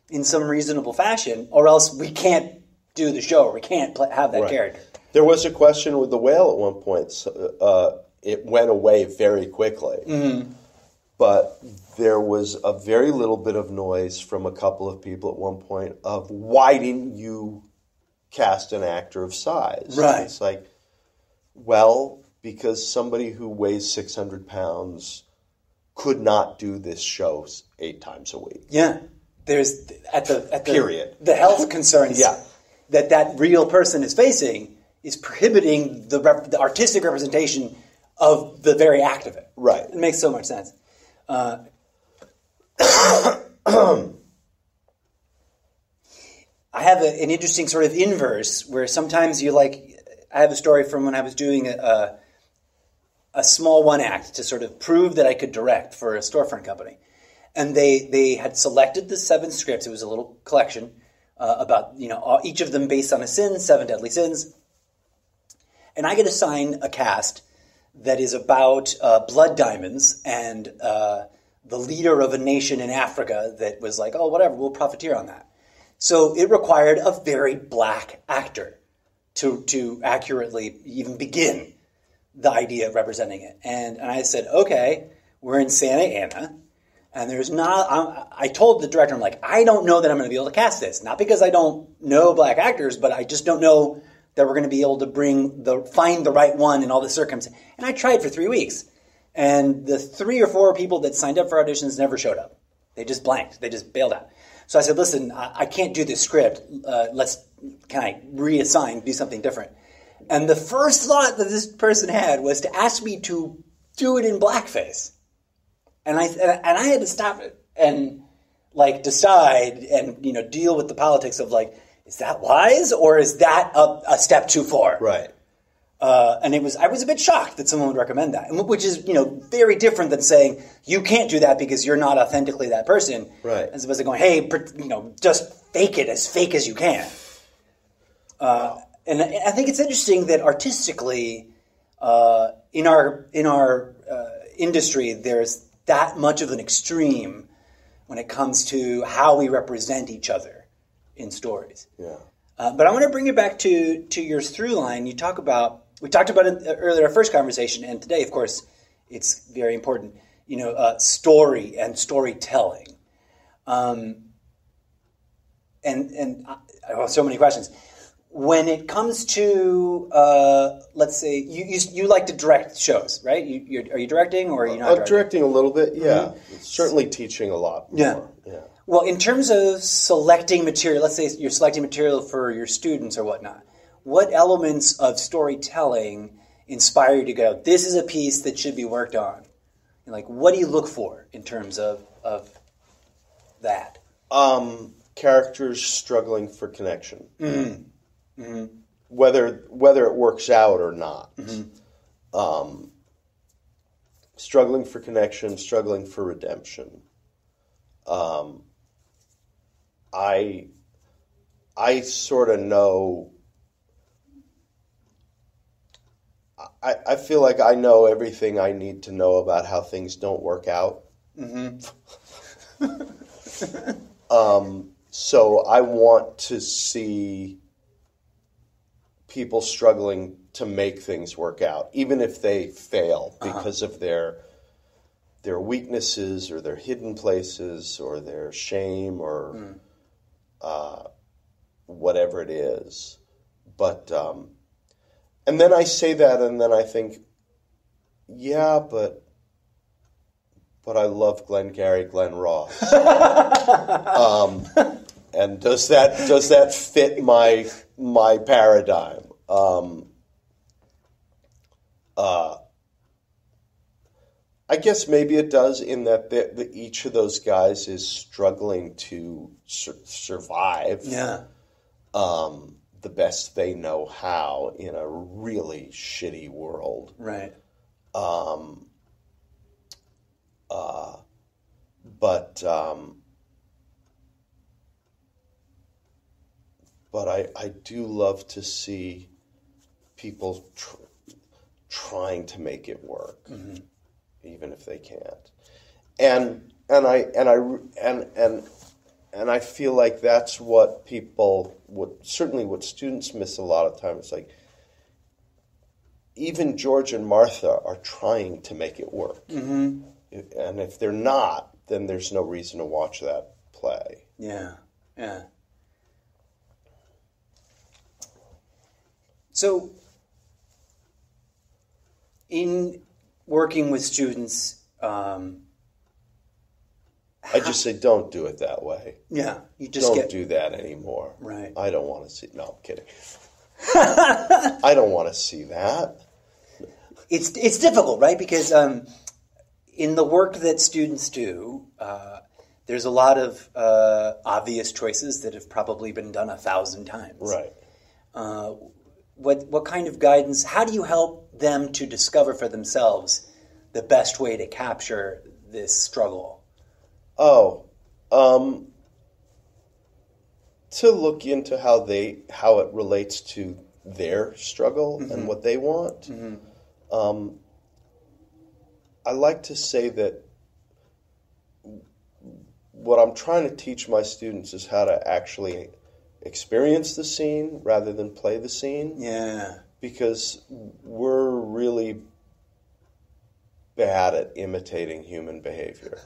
in some reasonable fashion, or else we can't do the show, or we can't play, have that right. character. There was a question with The Whale at one point. So, uh, it went away very quickly. Mm-hmm. But there was a very little bit of noise from a couple of people at one point of, why didn't you cast an actor of size? Right. It's like, well, because somebody who weighs six hundred pounds could not do this show eight times a week. Yeah. There's, at the... At the Period. The health concerns yeah. that that real person is facing is prohibiting the, rep, the artistic representation of the very act of it. Right. It makes so much sense. Uh, I have a, an interesting sort of inverse where sometimes you like... I have a story from when I was doing a, a, a small one act to sort of prove that I could direct for a storefront company. And they, they had selected the seven scripts. It was a little collection uh, about, you know, all, each of them based on a sin, seven deadly sins. And I get assigned a cast that is about uh, blood diamonds and uh, the leader of a nation in Africa that was like, oh, whatever, we'll profiteer on that. So it required a very black actor to to accurately even begin the idea of representing it. And and I said, okay, we're in Santa Ana, and there's not, I'm, I told the director, I'm like, I don't know that I'm going to be able to cast this. Not because I don't know black actors, but I just don't know that we're going to be able to bring the find the right one in all the circumstances. And I tried for three weeks. And the three or four people that signed up for auditions never showed up. They just blanked. They just bailed out. So I said, listen, I, I can't do this script. Uh, let's, can I reassign, do something different? And the first thought that this person had was to ask me to do it in blackface. And I and I had to stop it and, like, decide and, you know, deal with the politics of, like, is that wise or is that a, a step too far? Right. Uh, and it was, I was a bit shocked that someone would recommend that, which is, you know, very different than saying you can't do that because you're not authentically that person. Right. As opposed to going, hey, you know, just fake it as fake as you can. Uh, and I think it's interesting that artistically, uh, in our in our uh, industry, there's that much of an extreme when it comes to how we represent each other in stories. Yeah. Uh, but I want to bring it back to, to your through line. You talk about, we talked about it earlier, our first conversation, and today, of course, it's very important, you know, uh, story and storytelling. Um, and, and I, I have so many questions. When it comes to, uh, let's say, you, you you like to direct shows, right? You, you're, are you directing or are you not I'm directing? I'm directing a little bit, yeah. Mm-hmm. Certainly teaching a lot more. Yeah. yeah. Well, in terms of selecting material, let's say you're selecting material for your students or whatnot, what elements of storytelling inspire you to go, this is a piece that should be worked on? And like, what do you look for in terms of, of that? Um, characters struggling for connection. Mm-hmm. Mm-hmm. Whether whether it works out or not. Mm-hmm. Um, struggling for connection, struggling for redemption. Um, I I sort of know... I, I feel like I know everything I need to know about how things don't work out. Mm-hmm. um, so I want to see people struggling to make things work out, even if they fail because uh-huh. of their their weaknesses or their hidden places or their shame or mm. uh, whatever it is. But... Um, And then I say that, and then I think, yeah, but but I love Glengarry Glen Ross. um, and does that does that fit my my paradigm? Um, uh, I guess maybe it does, in that the, the, each of those guys is struggling to sur- survive. Yeah. Um, the best they know how in a really shitty world. Right. Um, uh, but, um, but I, I do love to see people tr- trying to make it work, mm-hmm. even if they can't. And, and I, and I, and, and, And I feel like that's what people, what, certainly what students miss a lot of times. It's like, even George and Martha are trying to make it work. Mm-hmm. And if they're not, then there's no reason to watch that play. Yeah, yeah. So, in working with students... Um, I just say, don't do it that way. Yeah, you just don't get... do that anymore. Right. I don't want to see. No, I'm kidding. I don't want to see that. It's it's difficult, right? Because um, in the work that students do, uh, there's a lot of uh, obvious choices that have probably been done a thousand times. Right. Uh, what what kind of guidance? How do you help them to discover for themselves the best way to capture this struggle? Oh, um, to look into how they how it relates to their struggle mm-hmm. and what they want. Mm-hmm. Um, I like to say that what I'm trying to teach my students is how to actually experience the scene rather than play the scene. Yeah, because we're really bad at imitating human behavior.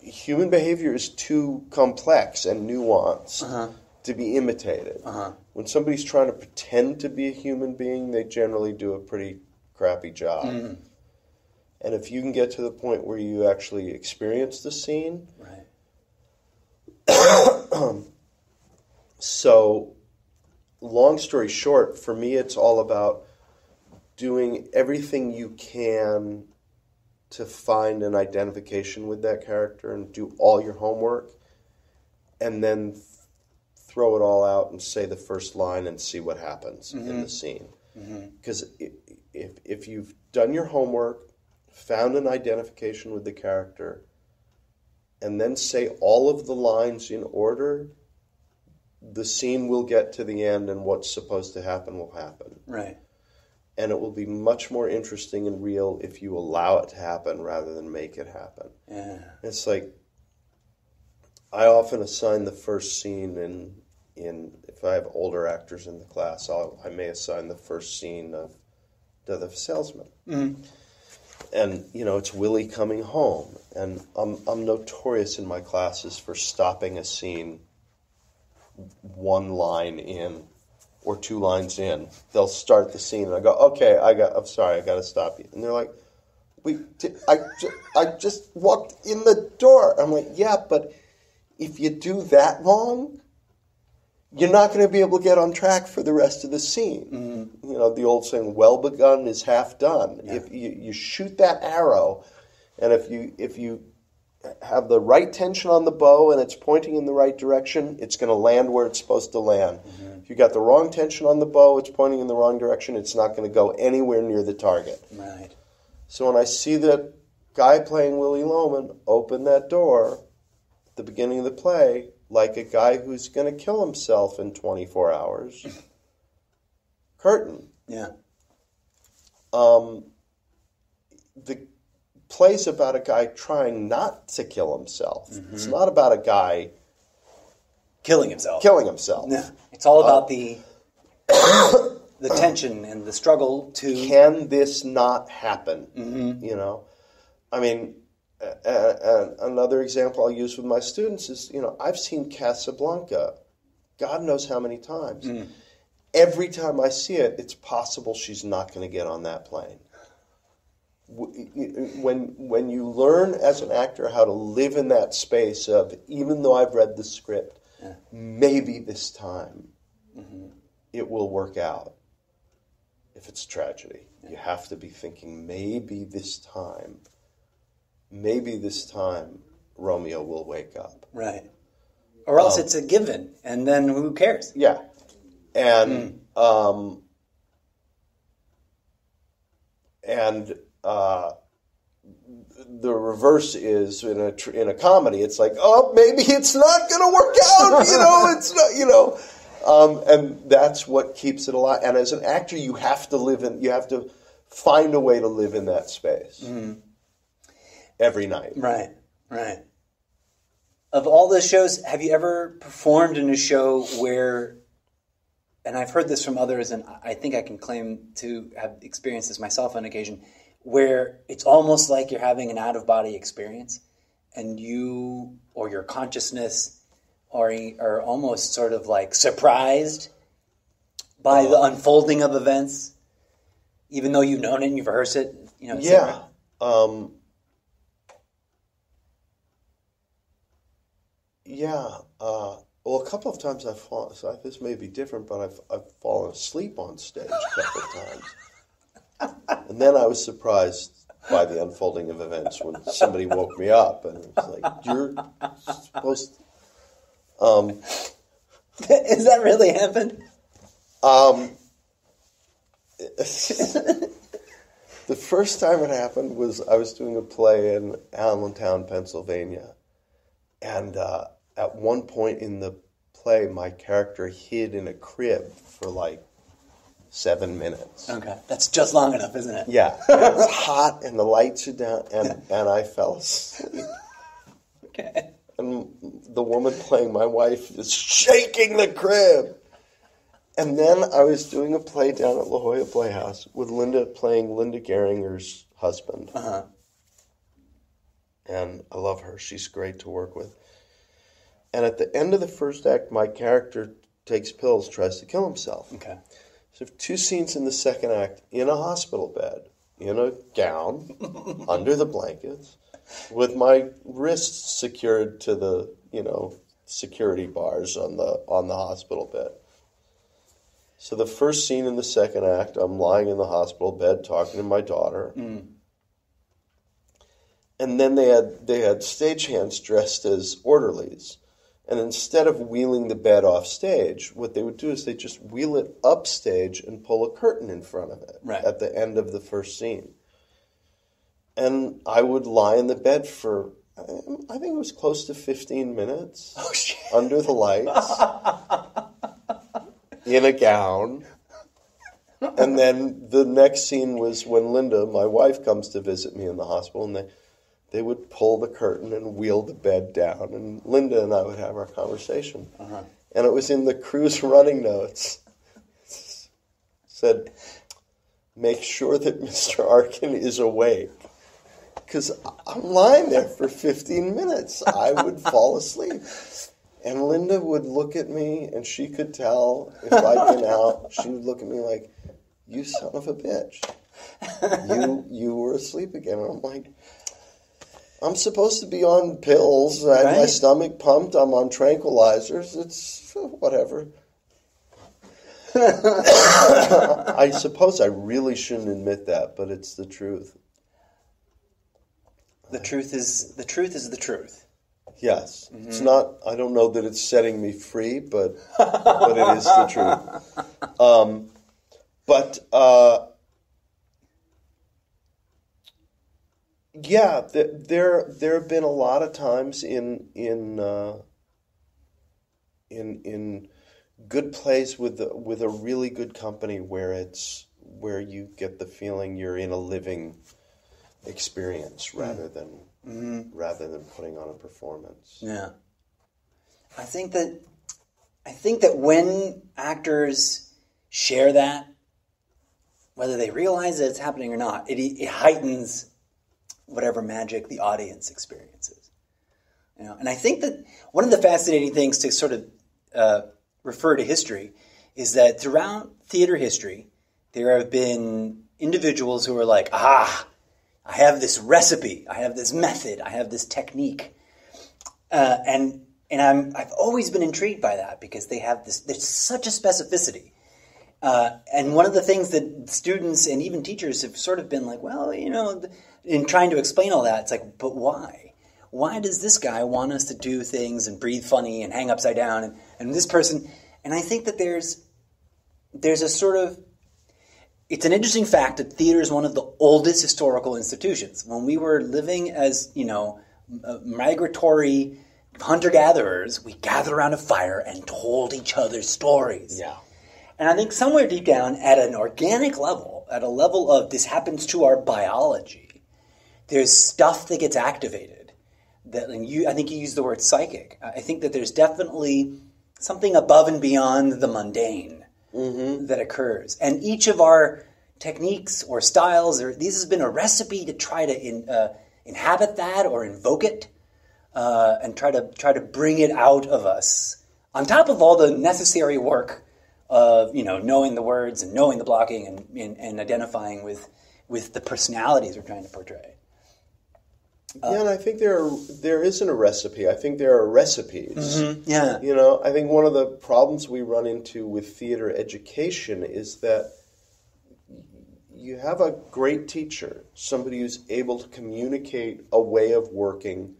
Human behavior is too complex and nuanced uh-huh. to be imitated. Uh-huh. When somebody's trying to pretend to be a human being, they generally do a pretty crappy job. Mm. And if you can get to the point where you actually experience the scene... Right. So, long story short, for me it's all about doing everything you can... to find an identification with that character and do all your homework and then th- throw it all out and say the first line and see what happens mm-hmm. in the scene. Because mm-hmm. if, if you've done your homework, found an identification with the character, and then say all of the lines in order, the scene will get to the end and what's supposed to happen will happen. Right. And it will be much more interesting and real if you allow it to happen rather than make it happen. Yeah. It's like, I often assign the first scene in, in if I have older actors in the class, I'll, I may assign the first scene of Death of a Salesman. Mm-hmm. And, you know, it's Willie coming home. And I'm, I'm notorious in my classes for stopping a scene one line in. Or two lines in, they'll start the scene, and I go, "Okay, I got. I'm sorry, I got to stop you." And they're like, "We, t- I, ju- I just walked in the door." I'm like, "Yeah, but if you do that long, you're not going to be able to get on track for the rest of the scene. Mm-hmm. You know, the old saying, well begun is half done. Yeah. If you, you shoot that arrow, and if you if you have the right tension on the bow and it's pointing in the right direction, it's going to land where it's supposed to land. Mm-hmm. If you got the wrong tension on the bow, it's pointing in the wrong direction, it's not going to go anywhere near the target. Right. So when I see that guy playing Willie Loman open that door at the beginning of the play, like a guy who's going to kill himself in twenty-four hours. Curtain. Yeah. Um, the play's about a guy trying not to kill himself. Mm-hmm. It's not about a guy... Killing himself. Killing himself. No. It's all about uh, the the tension and the struggle to... Can this not happen? Mm-hmm. You know? I mean... And another example I'll use with my students is, you know, I've seen Casablanca God knows how many times. Mm. Every time I see it, it's possible she's not going to get on that plane. When, when you learn as an actor how to live in that space of, even though I've read the script, yeah. maybe this time mm-hmm. it will work out. If it's tragedy, yeah. you have to be thinking, maybe this time... Maybe this time Romeo will wake up. Right. Or else um, it's a given, and then who cares? Yeah. And mm. um, and uh, the reverse is in a in a comedy. It's like, oh, maybe it's not going to work out. You know, it's not. You know, um, and that's what keeps it alive. And as an actor, you have to live in. You have to find a way to live in that space. Mm. Every night. Right, right. Of all the shows, have you ever performed in a show where, and I've heard this from others, and I think I can claim to have experienced this myself on occasion, where it's almost like you're having an out-of-body experience, and you or your consciousness are, are almost sort of like surprised by oh. the unfolding of events, even though you've known it and you've rehearsed it? You know, yeah. Um Yeah, uh, well, a couple of times I've fallen, so this may be different, but I've, I've fallen asleep on stage a couple of times. And then I was surprised by the unfolding of events when somebody woke me up, and it was like, you're supposed to... Um, Has that really happened? Um, the first time it happened was I was doing a play in Allentown, Pennsylvania. And uh, at one point in the play, my character hid in a crib for like seven minutes. Okay, that's just long enough, isn't it? Yeah, and it's hot and the lights are down, and, and I fell asleep. Okay. And the woman playing my wife is shaking the crib. And then I was doing a play down at La Jolla Playhouse with Linda playing Linda Geringer's husband. Uh-huh. And I love her. She's great to work with. And at the end of the first act, my character takes pills, tries to kill himself. Okay. So two scenes in the second act, in a hospital bed, in a gown, under the blankets, with my wrists secured to the, you know, security bars on the on the hospital bed. So the first scene in the second act, I'm lying in the hospital bed talking to my daughter. Mm. And then they had they had stagehands dressed as orderlies. And instead of wheeling the bed off stage, what they would do is they just wheel it upstage and pull a curtain in front of it right. at the end of the first scene. And I would lie in the bed for, I think it was close to fifteen minutes oh, shit. under the lights in a gown. And then the next scene was when Linda, my wife, comes to visit me in the hospital, and they... They would pull the curtain and wheel the bed down, and Linda and I would have our conversation. Uh-huh. And it was in the crew's running notes. Said, make sure that Mister Arkin is awake. Because I'm lying there for fifteen minutes. I would fall asleep. And Linda would look at me, and she could tell if I'd been out. She would look at me like, you son of a bitch. You, you were asleep again. And I'm like... I'm supposed to be on pills. I had right. my stomach pumped. I'm on tranquilizers. It's whatever. I suppose I really shouldn't admit that, but it's the truth. The truth is the truth is the truth. Yes. Mm-hmm. It's not, I don't know that it's setting me free, but but it is the truth. Um, but uh, yeah, th- there there have been a lot of times in in uh, in in good plays with the, with a really good company where it's where you get the feeling you're in a living experience rather than mm-hmm. rather than putting on a performance. Yeah, I think that I think that when actors share that, whether they realize that it's happening or not, it it heightens whatever magic the audience experiences. You know, and I think that one of the fascinating things to sort of uh, refer to history is that throughout theater history, there have been individuals who are like, ah. I have this recipe, I have this method, I have this technique. Uh, and and I'm, I've always been intrigued by that because they have this, there's such a specificity. Uh, and one of the things that students and even teachers have sort of been like, well, you know, in trying to explain all that, it's like, but why? Why does this guy want us to do things and breathe funny and hang upside down and, and this person? And I think that there's there's a sort of, it's an interesting fact that theater is one of the oldest historical institutions. When we were living as, you know, migratory hunter-gatherers, we gathered around a fire and told each other stories. Yeah. And I think somewhere deep down, at an organic level, at a level of this happens to our biology, there's stuff that gets activated. That, and you, I think you used the word psychic. I think that there's definitely something above and beyond the mundane. Mm-hmm. That occurs, and each of our techniques or styles, or these has been a recipe to try to in, uh, inhabit that or invoke it, uh, and try to try to bring it out of us. On top of all the necessary work of you know knowing the words and knowing the blocking and and, and identifying with with the personalities we're trying to portray. Uh, yeah, and I think there are, there isn't a recipe. I think there are recipes. Mm-hmm, yeah. You know, I think one of the problems we run into with theater education is that you have a great teacher, somebody who's able to communicate a way of working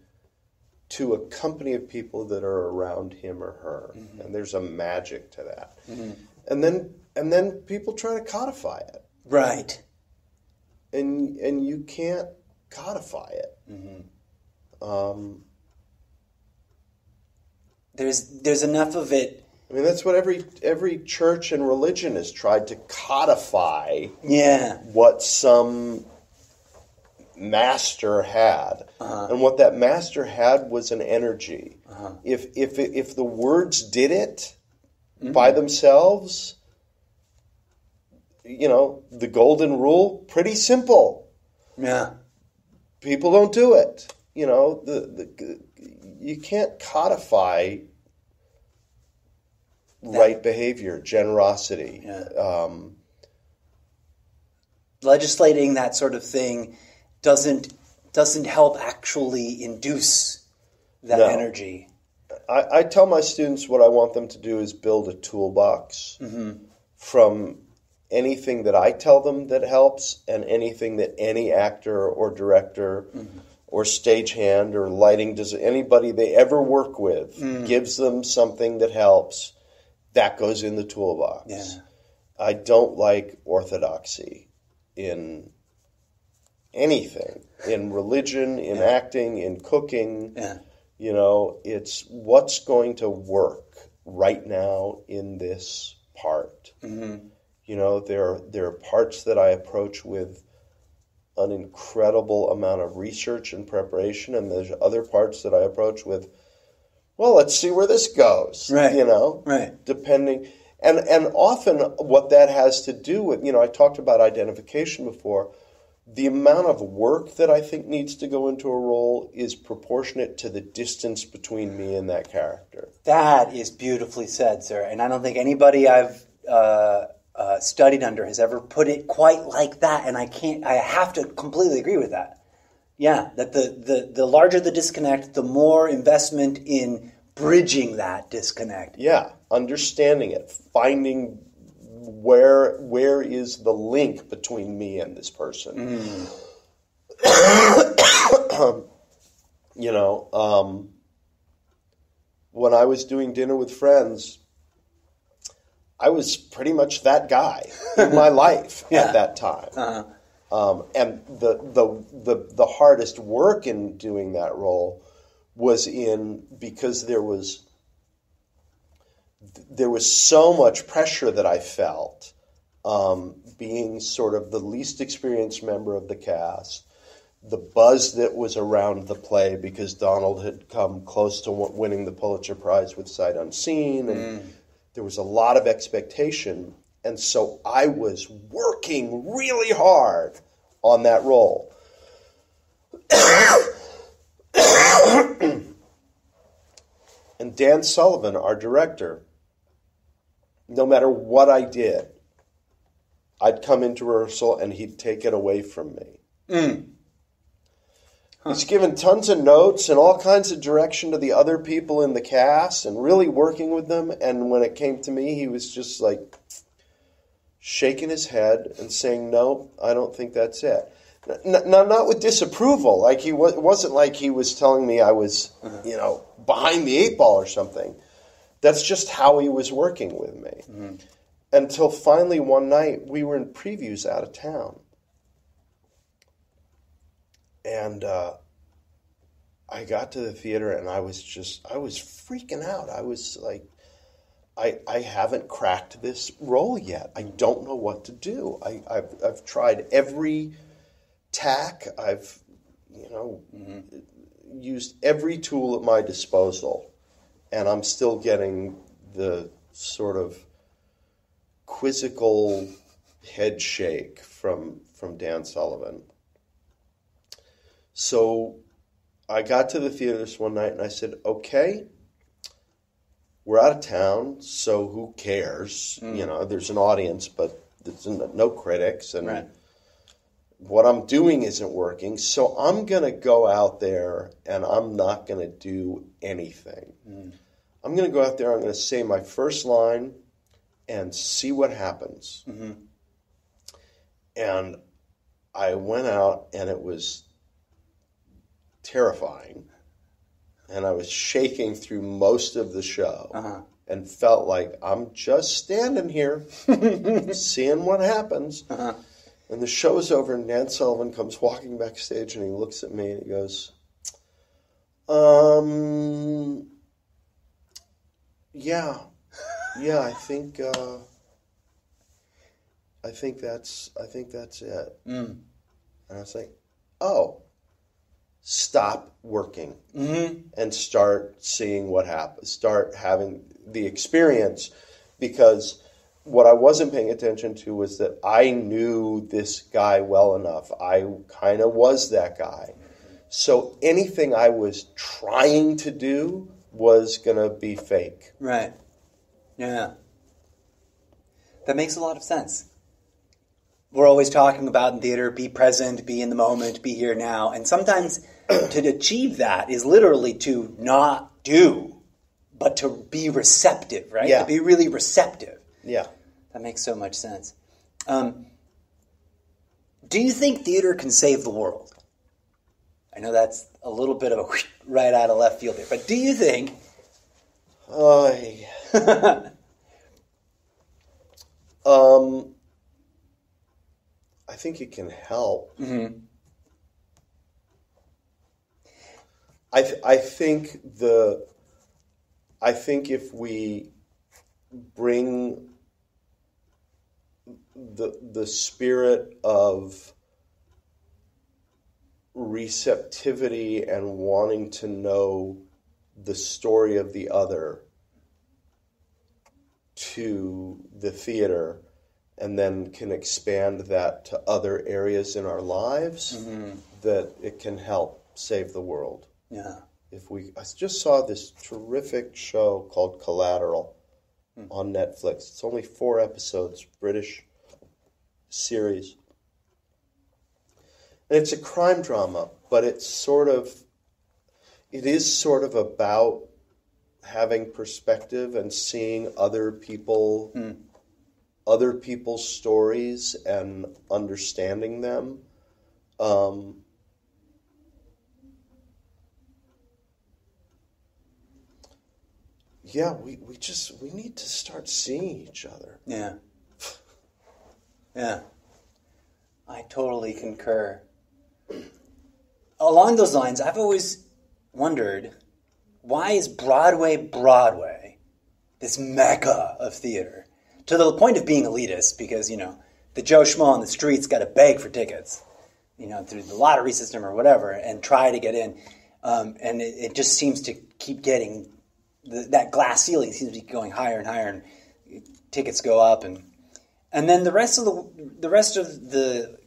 to a company of people that are around him or her. Mm-hmm. And there's a magic to that. Mm-hmm. And then and then people try to codify it. Right. And and you can't codify it. Mm-hmm. Um, there's there's enough of it. I mean, that's what every every church and religion has tried to codify. Yeah. What some master had, uh-huh. and what that master had was an energy. Uh-huh. If if if the words did it mm-hmm. by themselves, you know, the golden rule, pretty simple. Yeah. People don't do it. You know, the, the you can't codify that, right behavior, generosity. Yeah. Um, Legislating that sort of thing doesn't doesn't help actually induce that no. energy. I, I tell my students what I want them to do is build a toolbox mm-hmm. from anything that I tell them that helps, and anything that any actor or director mm-hmm. or stagehand or lighting does, anybody they ever work with mm. gives them something that helps, that goes in the toolbox. Yeah. I don't like orthodoxy in anything, in religion, in yeah. acting, in cooking. Yeah. You know, it's what's going to work right now in this part. Mm-hmm. You know, there are, there are parts that I approach with an incredible amount of research and preparation, and there's other parts that I approach with, well, let's see where this goes. Right. You know, right. Depending, and and often what that has to do with, you know, I talked about identification before. The amount of work that I think needs to go into a role is proportionate to the distance between me and that character. That is beautifully said, sir. And I don't think anybody I've Uh... Uh, studied under has ever put it quite like that, and I can't. I have to completely agree with that. Yeah, that the the the larger the disconnect, the more investment in bridging that disconnect. Yeah, understanding it, finding where where is the link between me and this person? Mm. You know, um, when I was doing Dinner with Friends, I was pretty much that guy in my life yeah. at that time. Uh-huh. Um, and the, the the the hardest work in doing that role was in because there was there was so much pressure that I felt um, being sort of the least experienced member of the cast, the buzz that was around the play because Donald had come close to winning the Pulitzer Prize with Sight Unseen, and mm. there was a lot of expectation. And so I was working really hard on that role. And Dan Sullivan, our director, no matter what I did, I'd come into rehearsal and he'd take it away from me. Mm. Huh. He's given tons of notes and all kinds of direction to the other people in the cast and really working with them. And when it came to me, he was just like... shaking his head and saying, no, I don't think that's it. N- n- not with disapproval. Like he was, it wasn't like he was telling me I was, uh-huh. you know, behind the eight ball or something. That's just how he was working with me. Mm-hmm. Until finally one night we were in previews out of town. And uh, I got to the theater and I was just, I was freaking out. I was like, I, I haven't cracked this role yet. I don't know what to do. I, I've I've tried every tack. I've you know mm-hmm. used every tool at my disposal, and I'm still getting the sort of quizzical head shake from from Dan Sullivan. So I got to the theater this one night and I said, okay. We're out of town, so who cares? Mm. You know, there's an audience, but there's no critics, and right. what I'm doing isn't working, so I'm going to go out there, and I'm not going to do anything. Mm. I'm going to go out there, I'm going to say my first line, and see what happens. Mm-hmm. And I went out, and it was terrifying. And I was shaking through most of the show uh-huh. and felt like I'm just standing here seeing what happens. Uh-huh. And the show's over and Dan Sullivan comes walking backstage and he looks at me and he goes, um, yeah, yeah, I think, uh, I think that's, I think that's it. Mm. And I was like, oh. Stop working mm-hmm. and start seeing what happens. Start having the experience, because what I wasn't paying attention to was that I knew this guy well enough. I kind of was that guy. So anything I was trying to do was going to be fake. Right. Yeah. That makes a lot of sense. We're always talking about in theater, be present, be in the moment, be here now. And sometimes to achieve that is literally to not do, but to be receptive, right? Yeah. To be really receptive. Yeah. That makes so much sense. Um, do you think theater can save the world? I know that's a little bit of a whoosh, right out of left field there, but do you think... Oh, yeah. um... I think it can help. Mm-hmm. I th- I think the I think if we bring the the spirit of receptivity and wanting to know the story of the other to the theater, and then can expand that to other areas in our lives, mm-hmm. that it can help save the world. Yeah. If we, I just saw this terrific show called Collateral mm. on Netflix. It's only four episodes, British series. And it's a crime drama, but it's sort of, it is sort of about having perspective and seeing other people mm. other people's stories and understanding them. Um, yeah, we, we just, we need to start seeing each other. Yeah. Yeah. I totally concur. Along those lines, I've always wondered, why is Broadway Broadway, this mecca of theater, to the point of being elitist, because, you know, the Joe Schmo on the street's got to beg for tickets, you know, through the lottery system or whatever, and try to get in. Um, and it, it just seems to keep getting, the, that glass ceiling seems to be going higher and higher, and tickets go up. And and then the rest of the the rest of the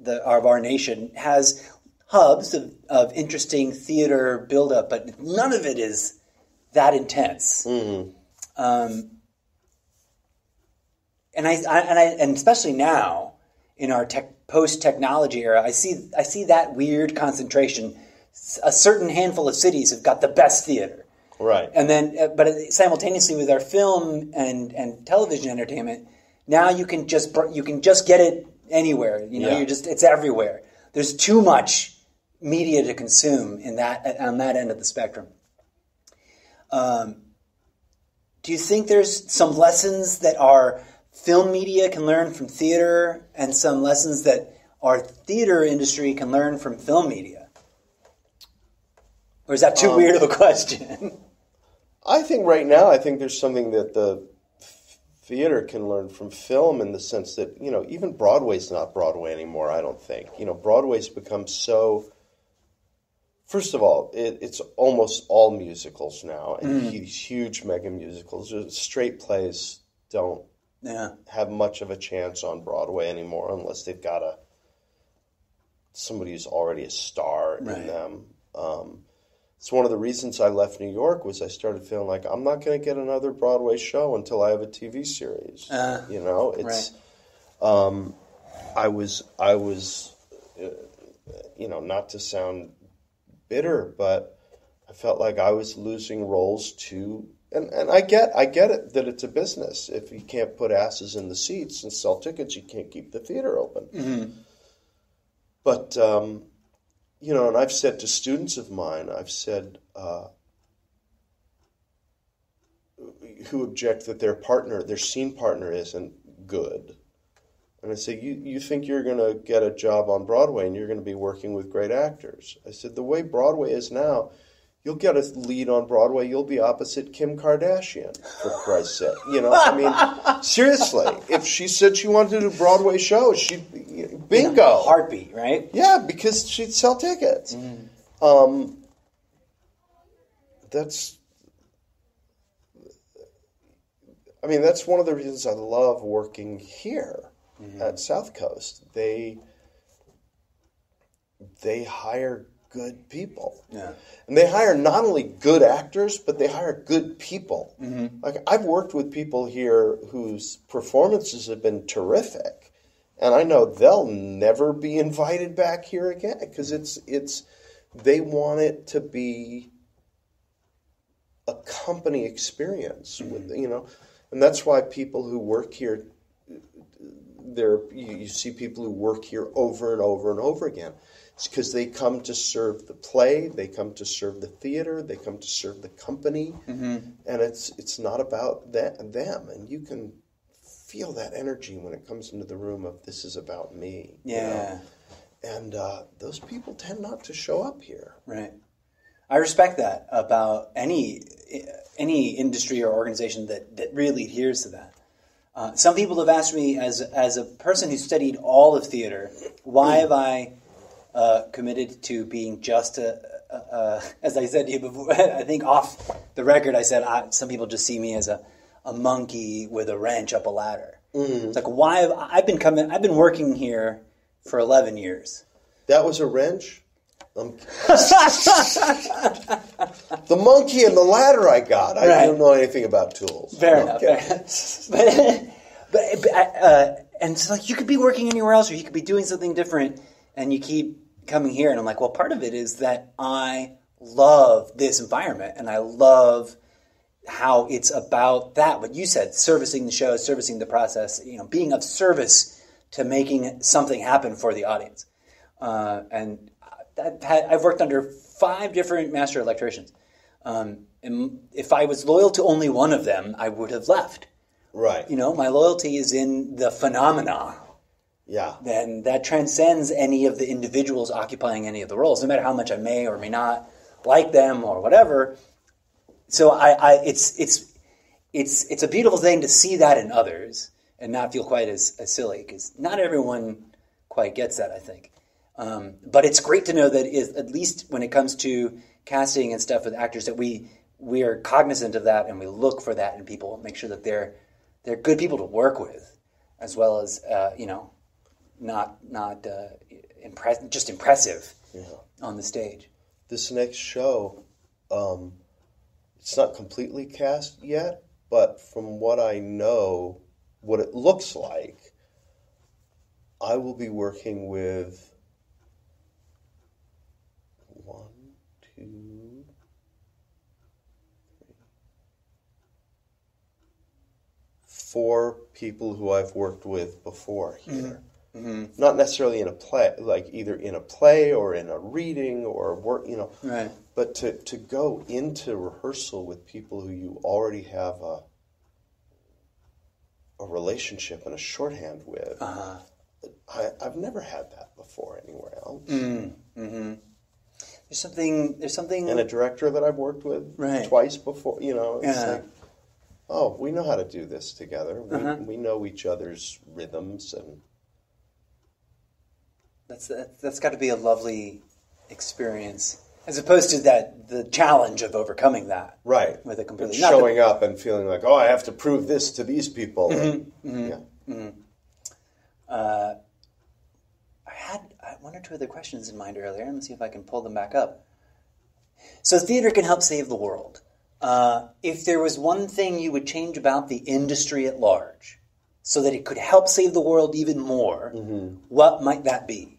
the of our nation has hubs of, of interesting theater buildup, but none of it is that intense. Mm-hmm. Um, and I, I and I and especially now in our tech, post-technology era, I see I see that weird concentration. A certain handful of cities have got the best theater, right? And then, but simultaneously with our film and, and television entertainment, now you can just you can just get it anywhere. You know, yeah. You're just it's everywhere. There's too much media to consume in that on that end of the spectrum. Um, do you think there's some lessons that our film media can learn from theater, and some lessons that our theater industry can learn from film media? Or is that too um, weird of a question? I think right now, I think there's something that the theater can learn from film, in the sense that, you know, even Broadway's not Broadway anymore, I don't think. You know, Broadway's become so, first of all, it, it's almost all musicals now, and mm. huge, huge mega musicals. Straight plays don't yeah. have much of a chance on Broadway anymore, unless they've got a, somebody who's already a star right. in them. Um, It's one of the reasons I left New York, was I started feeling like I'm not going to get another Broadway show until I have a T V series. Uh, you know, it's. Right. Um, I was, I was, uh, you know, not to sound bitter, but I felt like I was losing roles to, and, and I get, I get it that it's a business. If you can't put asses in the seats and sell tickets, you can't keep the theater open. Mm-hmm. But. Um, You know, and I've said to students of mine, I've said, uh, who object that their partner, their scene partner isn't good. And I say, you, you think you're going to get a job on Broadway and you're going to be working with great actors. I said, the way Broadway is now, you'll get a lead on Broadway, you'll be opposite Kim Kardashian, for Christ's sake. You know, I mean, seriously, if she said she wanted to do Broadway shows, she'd bingo. In a heartbeat, right? Yeah, because she'd sell tickets. Mm. Um, that's, I mean, that's one of the reasons I love working here mm-hmm. at South Coast. They, they hire good people. Yeah. And they hire not only good actors, but they hire good people. Mm-hmm. Like, I've worked with people here whose performances have been terrific, and I know they'll never be invited back here again, because it's it's they want it to be a company experience mm-hmm. with, you know. And that's why people who work here, there you, you see people who work here over and over and over again. It's because they come to serve the play, they come to serve the theater, they come to serve the company, mm-hmm. and it's it's not about that, them. And you can feel that energy when it comes into the room of, this is about me. Yeah. You know? And uh, those people tend not to show up here. Right. I respect that about any any industry or organization that, that really adheres to that. Uh, some people have asked me, as as a person who studied all of theater, why mm. have I... Uh, committed to being just a, a, a, as I said to you before, I think off the record, I said, I, some people just see me as a, a monkey with a wrench up a ladder. Mm-hmm. It's like, why have, I've been coming, I've been working here for eleven years. That was a wrench? Um, the monkey and the ladder I got. I right. don't know anything about tools. Fair enough. Fair enough. But, but, but uh, and it's like, you could be working anywhere else, or you could be doing something different, and you keep coming here, and I'm like, well, part of it is that I love this environment, and I love how it's about that, what you said, servicing the show, servicing the process, you know, being of service to making something happen for the audience. Uh, and I've, had, I've worked under five different master electricians. Um, and if I was loyal to only one of them, I would have left. Right. You know, my loyalty is in the phenomena. Yeah. And that transcends any of the individuals occupying any of the roles, no matter how much I may or may not like them or whatever. So I, I it's it's it's it's a beautiful thing to see that in others and not feel quite as, as silly, because not everyone quite gets that, I think. Um, but it's great to know that is, at least when it comes to casting and stuff with actors, that we we are cognizant of that and we look for that in people, make sure that they're they're good people to work with, as well as uh, you know, not not uh, impress just impressive yeah. on the stage. This next show. Um... It's not completely cast yet, but from what I know, what it looks like, I will be working with one, two, three, four people who I've worked with before here. Mm-hmm. Not necessarily in a play, like either in a play or in a reading or work, you know. Right. But to, to go into rehearsal with people who you already have a a relationship and a shorthand with, uh-huh. I, I've never had that before anywhere else. Mm, mm-hmm. There's something, there's something... And a director that I've worked with right. twice before, you know, it's yeah. like, oh, we know how to do this together. We, uh-huh. we know each other's rhythms, and... That's, that, that's got to be a lovely experience. As opposed to that, the challenge of overcoming that, right? With a completely and showing the, up and feeling like, oh, I have to prove this to these people. Mm-hmm, mm-hmm, yeah. Mm-hmm. Uh, I had one or two other questions in mind earlier. Let me see if I can pull them back up. So, theater can help save the world. Uh, if there was one thing you would change about the industry at large, so that it could help save the world even more, mm-hmm. what might that be?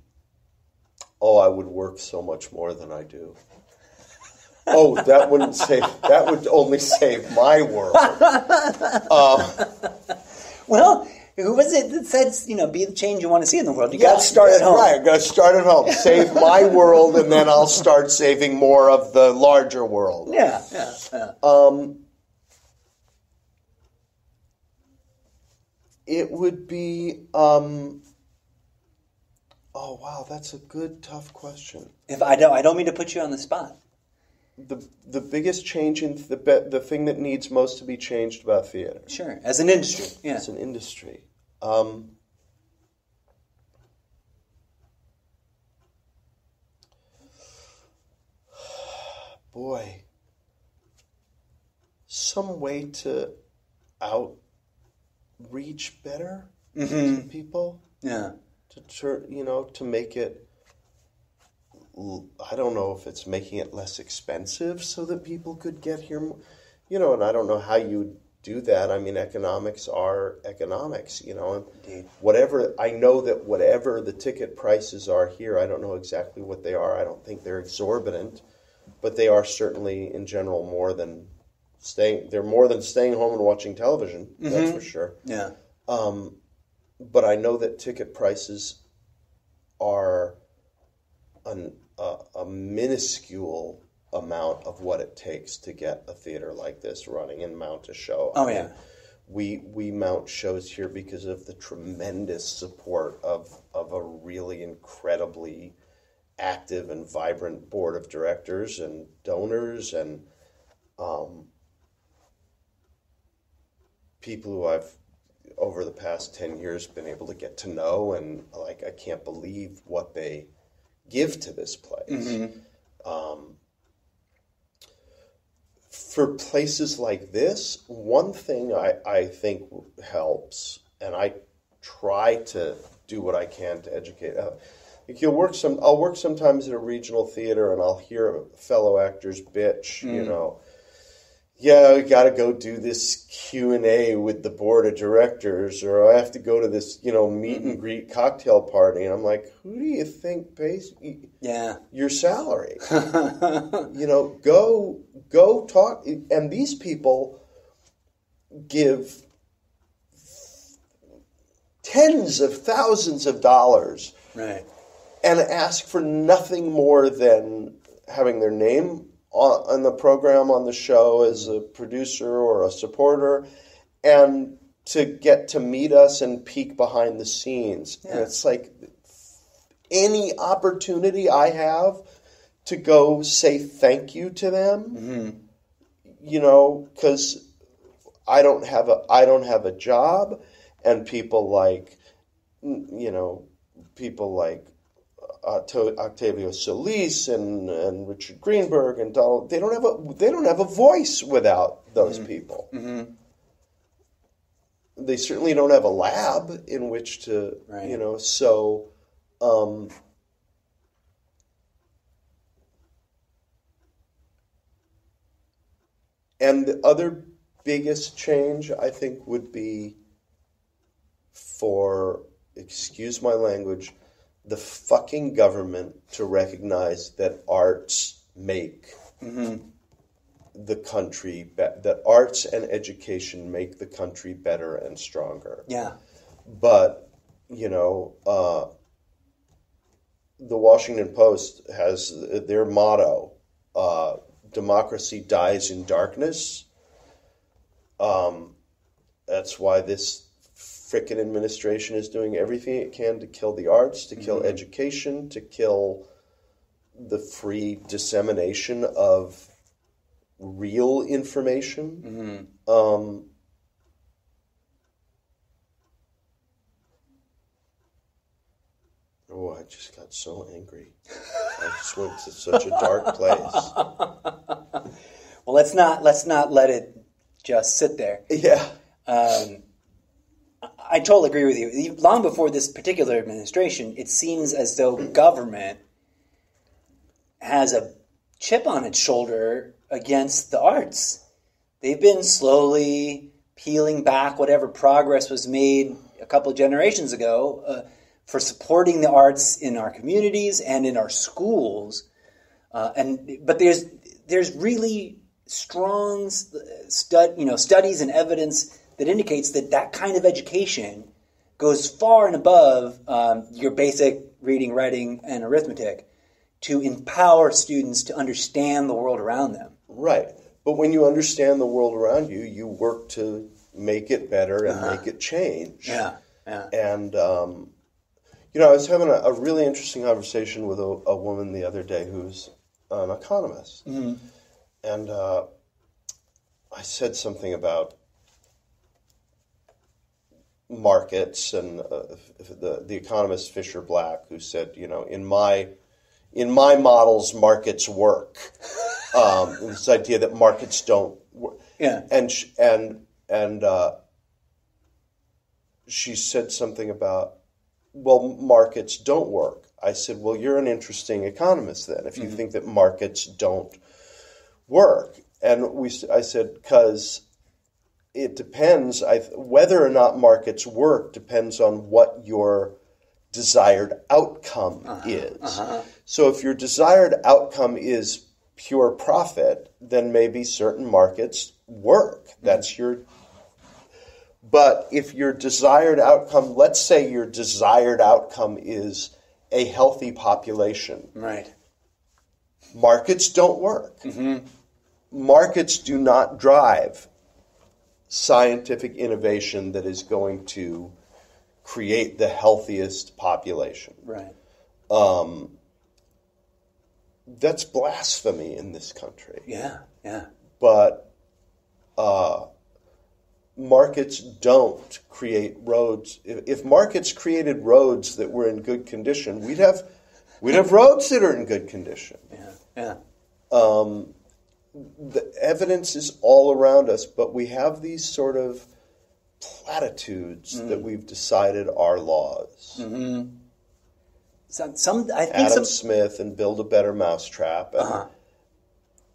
Oh, I would work so much more than I do. Oh, that wouldn't save... That would only save my world. Uh, well, who was it that said, you know, be the change you want to see in the world? You yeah, got to start at home. Right, I've got to start at home. Save my world, and then I'll start saving more of the larger world. Yeah, yeah, yeah. Um, it would be... Um, Oh wow, that's a good tough question. If I don't, I don't mean to put you on the spot. The the biggest change in the be, the thing that needs most to be changed about theater. Sure, as an industry. Yeah. As an industry. Um, boy, some way to outreach better mm-hmm. to people. Yeah. To, you know, to make it, I don't know if it's making it less expensive so that people could get here more, you know, and I don't know how you do that. I mean, economics are economics, you know, and Indeed. whatever, I know that whatever the ticket prices are here, I don't know exactly what they are. I don't think they're exorbitant, but they are certainly in general more than staying, they're more than staying home and watching television, mm-hmm. that's for sure. Yeah. Um, But I know that ticket prices are an, uh, a minuscule amount of what it takes to get a theater like this running and mount a show. Oh, I yeah. mean, we we mount shows here because of the tremendous support of, of a really incredibly active and vibrant board of directors and donors and um, people who I've... over the past ten years been able to get to know, and like I can't believe what they give to this place. Mm-hmm. Um, for places like this, one thing I, I think helps, and I try to do what I can to educate. Uh, like you'll work some, I'll work sometimes at a regional theater and I'll hear fellow actors bitch, mm. you know, yeah, I got to go do this Q and A with the board of directors, or I have to go to this, you know, meet and greet cocktail party. And I'm like, who do you think pays yeah. your salary? You know, go go talk. And these people give tens of thousands of dollars right. and ask for nothing more than having their name on the program, on the show, as a producer or a supporter, and to get to meet us and peek behind the scenes. Yeah. And it's like any opportunity I have to go say thank you to them, mm-hmm. you know, because I don't have a I don't have a job, and people like, you know, people like Octavio Solis and, and Richard Greenberg and Donald, they don't have a they don't have a voice without those mm-hmm. people. Mm-hmm. They certainly don't have a lab in which to right. you know. So, um, and the other biggest change I think would be for, excuse my language, the fucking government to recognize that arts make mm-hmm. the country be- that arts and education make the country better and stronger. Yeah. But, you know, uh, the Washington Post has their motto, uh, democracy dies in darkness. Um, that's why this frickin' administration is doing everything it can to kill the arts, to kill mm-hmm. education, to kill the free dissemination of real information. Mm-hmm. Um, oh, I just got so angry. I just went to such a dark place. Well, let's not let's not let it just sit there. Yeah. Um, I totally agree with you. Long before this particular administration, it seems as though government has a chip on its shoulder against the arts. They've been slowly peeling back whatever progress was made a couple of generations ago uh, for supporting the arts in our communities and in our schools. Uh, and but there's there's really strong stud, you know, studies and evidence that indicates that that kind of education goes far and above um, your basic reading, writing, and arithmetic to empower students to understand the world around them. Right. But when you understand the world around you, you work to make it better and uh-huh. make it change. Yeah, yeah. And, um, you know, I was having a, a really interesting conversation with a, a woman the other day who's an economist. Mm-hmm. And uh, I said something about markets and uh, the the economist Fisher Black, who said, you know, in my in my models, markets work. Um, this idea that markets don't work. Yeah. And sh- and and uh, she said something about, well, markets don't work. I said, well, you're an interesting economist then, if you mm-hmm. think that markets don't work. And we I said, because it depends. I, whether or not markets work depends on what your desired outcome uh-huh, is. Uh-huh. So if your desired outcome is pure profit, then maybe certain markets work. That's mm-hmm. your. But if your desired outcome, let's say your desired outcome is a healthy population. Right. Markets don't work. Mm-hmm. Markets do not drive scientific innovation that is going to create the healthiest population. Right. Um, that's blasphemy in this country. Yeah, yeah. But uh, markets don't create roads. If, if markets created roads that were in good condition, we'd have we'd have roads that are in good condition. Yeah, yeah. Um, the evidence is all around us, but we have these sort of platitudes mm. that we've decided are laws. Mm-hmm. So, some, I think Adam some... Smith and Build a Better Mousetrap. And, uh-huh.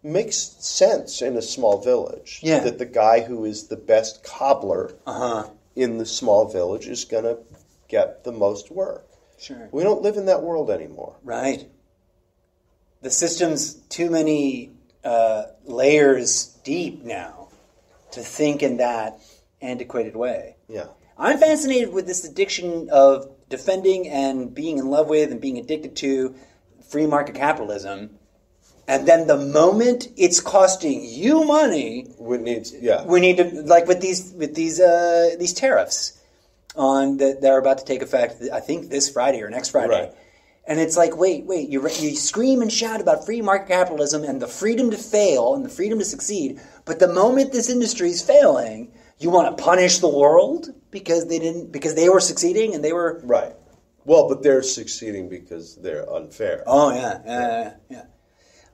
makes sense in a small village. Yeah. That the guy who is the best cobbler uh-huh. in the small village is going to get the most work. Sure. We don't live in that world anymore. Right. The system's too many uh, layers deep now to think in that antiquated way. Yeah. I'm fascinated with this addiction of defending and being in love with and being addicted to free market capitalism. And then the moment it's costing you money, we need, yeah, we need to, like with these with these uh, these tariffs on that they're about to take effect. I think this Friday or next Friday, right. And it's like, wait, wait, you you scream and shout about free market capitalism and the freedom to fail and the freedom to succeed, but the moment this industry is failing, you want to punish the world because they didn't because they were succeeding and they were right. Well, but they're succeeding because they're unfair. Oh yeah, yeah, yeah. yeah, yeah.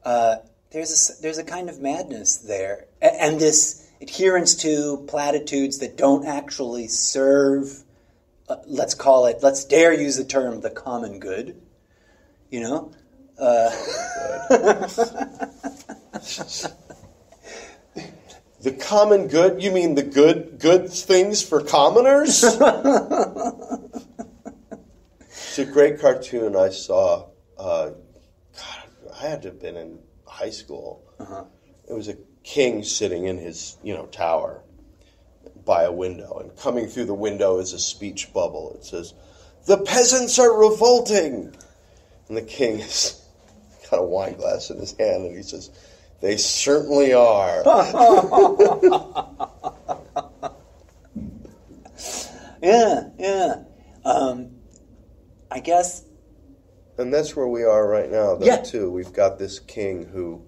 Uh, there's a, there's a kind of madness there, a- and this adherence to platitudes that don't actually serve. Uh, let's call it. Let's dare use the term the common good. You know, uh, the common good. You mean the good good things for commoners? It's a great cartoon I saw. Uh, I had to have been in high school. Uh-huh. It was a king sitting in his, you know, tower by a window. And coming through the window is a speech bubble. It says, "The peasants are revolting." And the king has got a wine glass in his hand. And he says, "They certainly are." yeah, yeah. Um, I guess... And that's where we are right now, though, yeah. too. We've got this king who,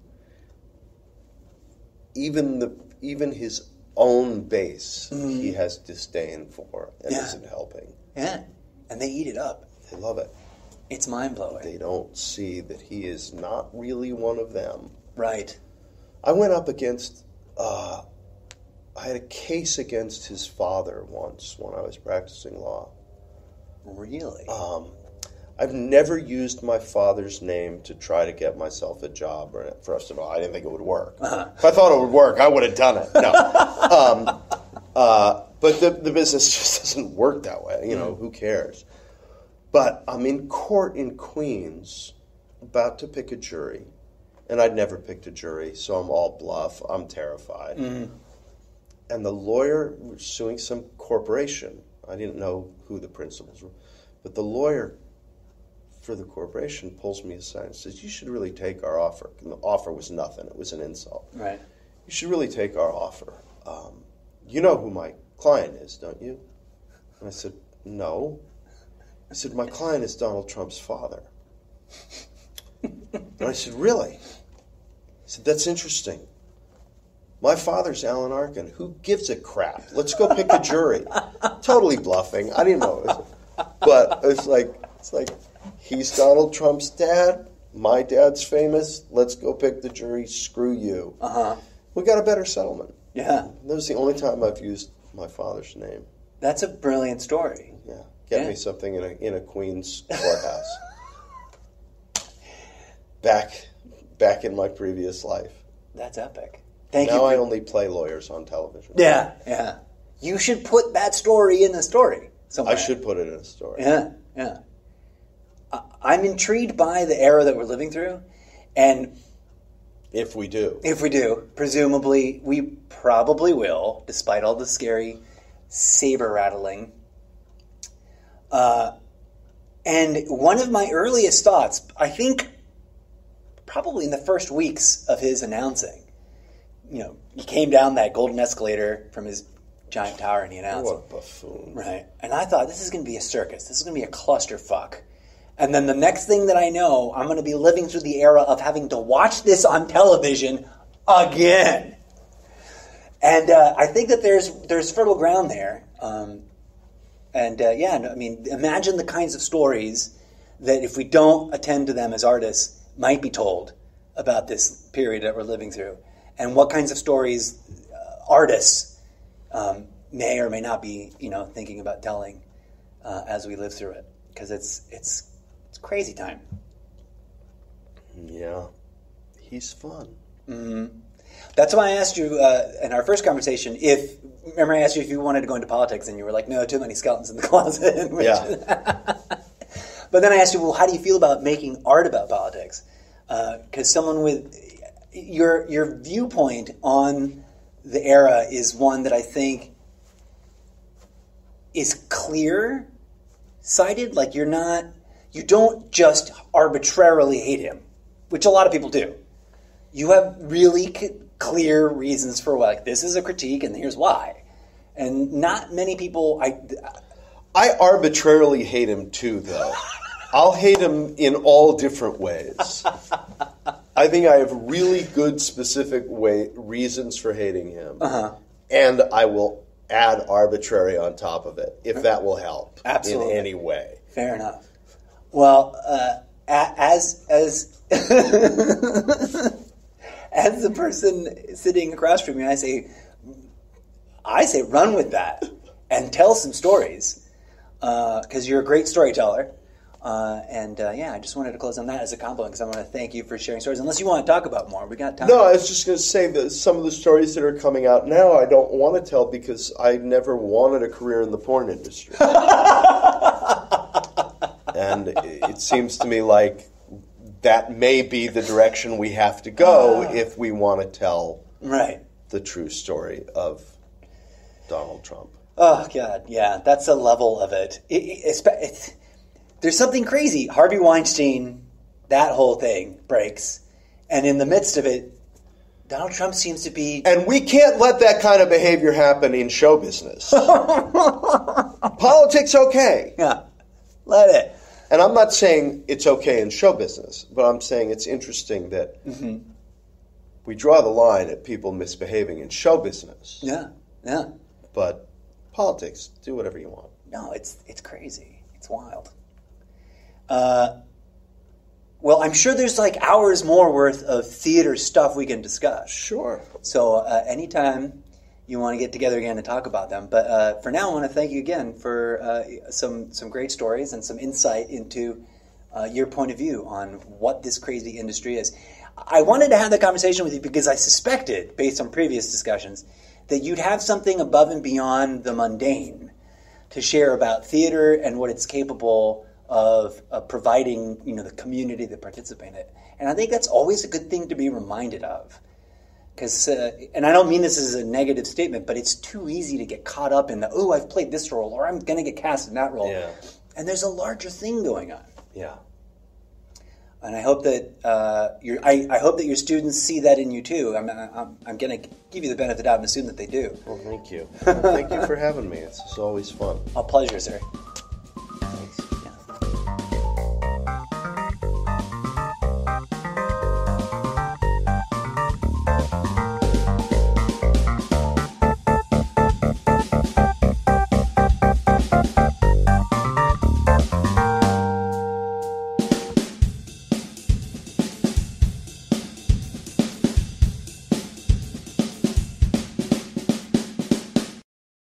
even the even his own base, mm. he has disdain for and yeah. isn't helping. Yeah, and they eat it up. They love it. It's mind-blowing. They don't see that he is not really one of them. Right. I went up against, uh, I had a case against his father once when I was practicing law. Really? Um. I've never used my father's name to try to get myself a job. First of all, I didn't think it would work. Uh-huh. If I thought it would work, I would have done it. No, um, uh, but the, the business just doesn't work that way. You know, who cares? But I'm in court in Queens, about to pick a jury, and I'd never picked a jury, so I'm all bluff. I'm terrified. Mm-hmm. And the lawyer was suing some corporation. I didn't know who the principals were, but the lawyer for the corporation pulls me aside and says, "You should really take our offer." And the offer was nothing. It was an insult. Right. "You should really take our offer. Um, you know who my client is, don't you?" And I said, "No." I said, "My client is Donald Trump's father." And I said, "Really?" I said, "That's interesting. My father's Alan Arkin. Who gives a crap? Let's go pick a jury." Totally bluffing. I didn't know. It was, but it's like, it's like, he's Donald Trump's dad. My dad's famous. Let's go pick the jury. Screw you. Uh-huh. We got a better settlement. Yeah. That was the only time I've used my father's name. That's a brilliant story. Yeah. Get yeah. me something in a in a Queens courthouse. back back in my previous life. That's epic. Thank now you. Now I only play lawyers on television. Yeah, yeah. You should put that story in a story somewhere. I should put it in a story. Yeah, yeah. I'm intrigued by the era that we're living through, and if we do, if we do, presumably we probably will, despite all the scary saber rattling. Uh, and one of my earliest thoughts, I think, probably in the first weeks of his announcing, you know, he came down that golden escalator from his giant tower and he announced, "What a buffoon!" Right, and I thought, this is going to be a circus. This is going to be a clusterfuck. And then the next thing that I know, I'm going to be living through the era of having to watch this on television again. And uh, I think that there's there's fertile ground there. Um, and uh, yeah, I mean, imagine the kinds of stories that if we don't attend to them as artists might be told about this period that we're living through. And what kinds of stories uh, artists um, may or may not be, you know, thinking about telling uh, as we live through it. Because it's... it's It's crazy time. Yeah. He's fun. Mm-hmm. That's why I asked you uh, in our first conversation if, remember I asked you if you wanted to go into politics, and you were like, no, too many skeletons in the closet. Which, yeah. But then I asked you, well, how do you feel about making art about politics? Because uh, someone with, your your viewpoint on the era is one that I think is clear-sighted. Like, you're not, you don't just arbitrarily hate him, which a lot of people do. You have really c- clear reasons for, like, this is a critique and here's why. And not many people... I I arbitrarily hate him, too, though. I'll hate him in all different ways. I think I have really good, specific way reasons for hating him. Uh-huh. And I will add arbitrary on top of it, if that will help. Absolutely. In any way. Fair enough. Well, uh, as as... as the person sitting across from you, I say, I say, run with that and tell some stories, because uh, you're a great storyteller. Uh, and uh, yeah, I just wanted to close on that as a compliment, because I want to thank you for sharing stories. Unless you want to talk about more, we got time. No, I was just going to say that some of the stories that are coming out now, I don't want to tell because I never wanted a career in the porn industry, and it seems to me like. That may be the direction we have to go uh, if we want to tell right. the true story of Donald Trump. Oh, God, yeah. That's a level of it. it, it it's, it's, there's something crazy. Harvey Weinstein, that whole thing breaks. And in the midst of it, Donald Trump seems to be... And we can't let that kind of behavior happen in show business. Politics, okay. Yeah, let it. And I'm not saying it's okay in show business, but I'm saying it's interesting that mm-hmm. we draw the line at people misbehaving in show business. Yeah, yeah. But politics, do whatever you want. No, it's it's crazy. It's wild. Uh, well, I'm sure there's like hours more worth of theater stuff we can discuss. Sure. So uh, anytime... you want to get together again and talk about them. But uh, for now, I want to thank you again for uh, some, some great stories and some insight into uh, your point of view on what this crazy industry is. I wanted to have the conversation with you because I suspected, based on previous discussions, that you'd have something above and beyond the mundane to share about theater and what it's capable of uh, providing, you know, the community that participates in it. And I think that's always a good thing to be reminded of. Because, uh, and I don't mean this as a negative statement, but it's too easy to get caught up in the, oh, I've played this role, or I'm going to get cast in that role. Yeah. And there's a larger thing going on. Yeah. And I hope that uh, your I, I hope that your students see that in you too. I'm I'm, I'm going to give you the benefit of the doubt and assume that they do. Well, thank you. Thank you for having me. It's, it's always fun. A pleasure, sir.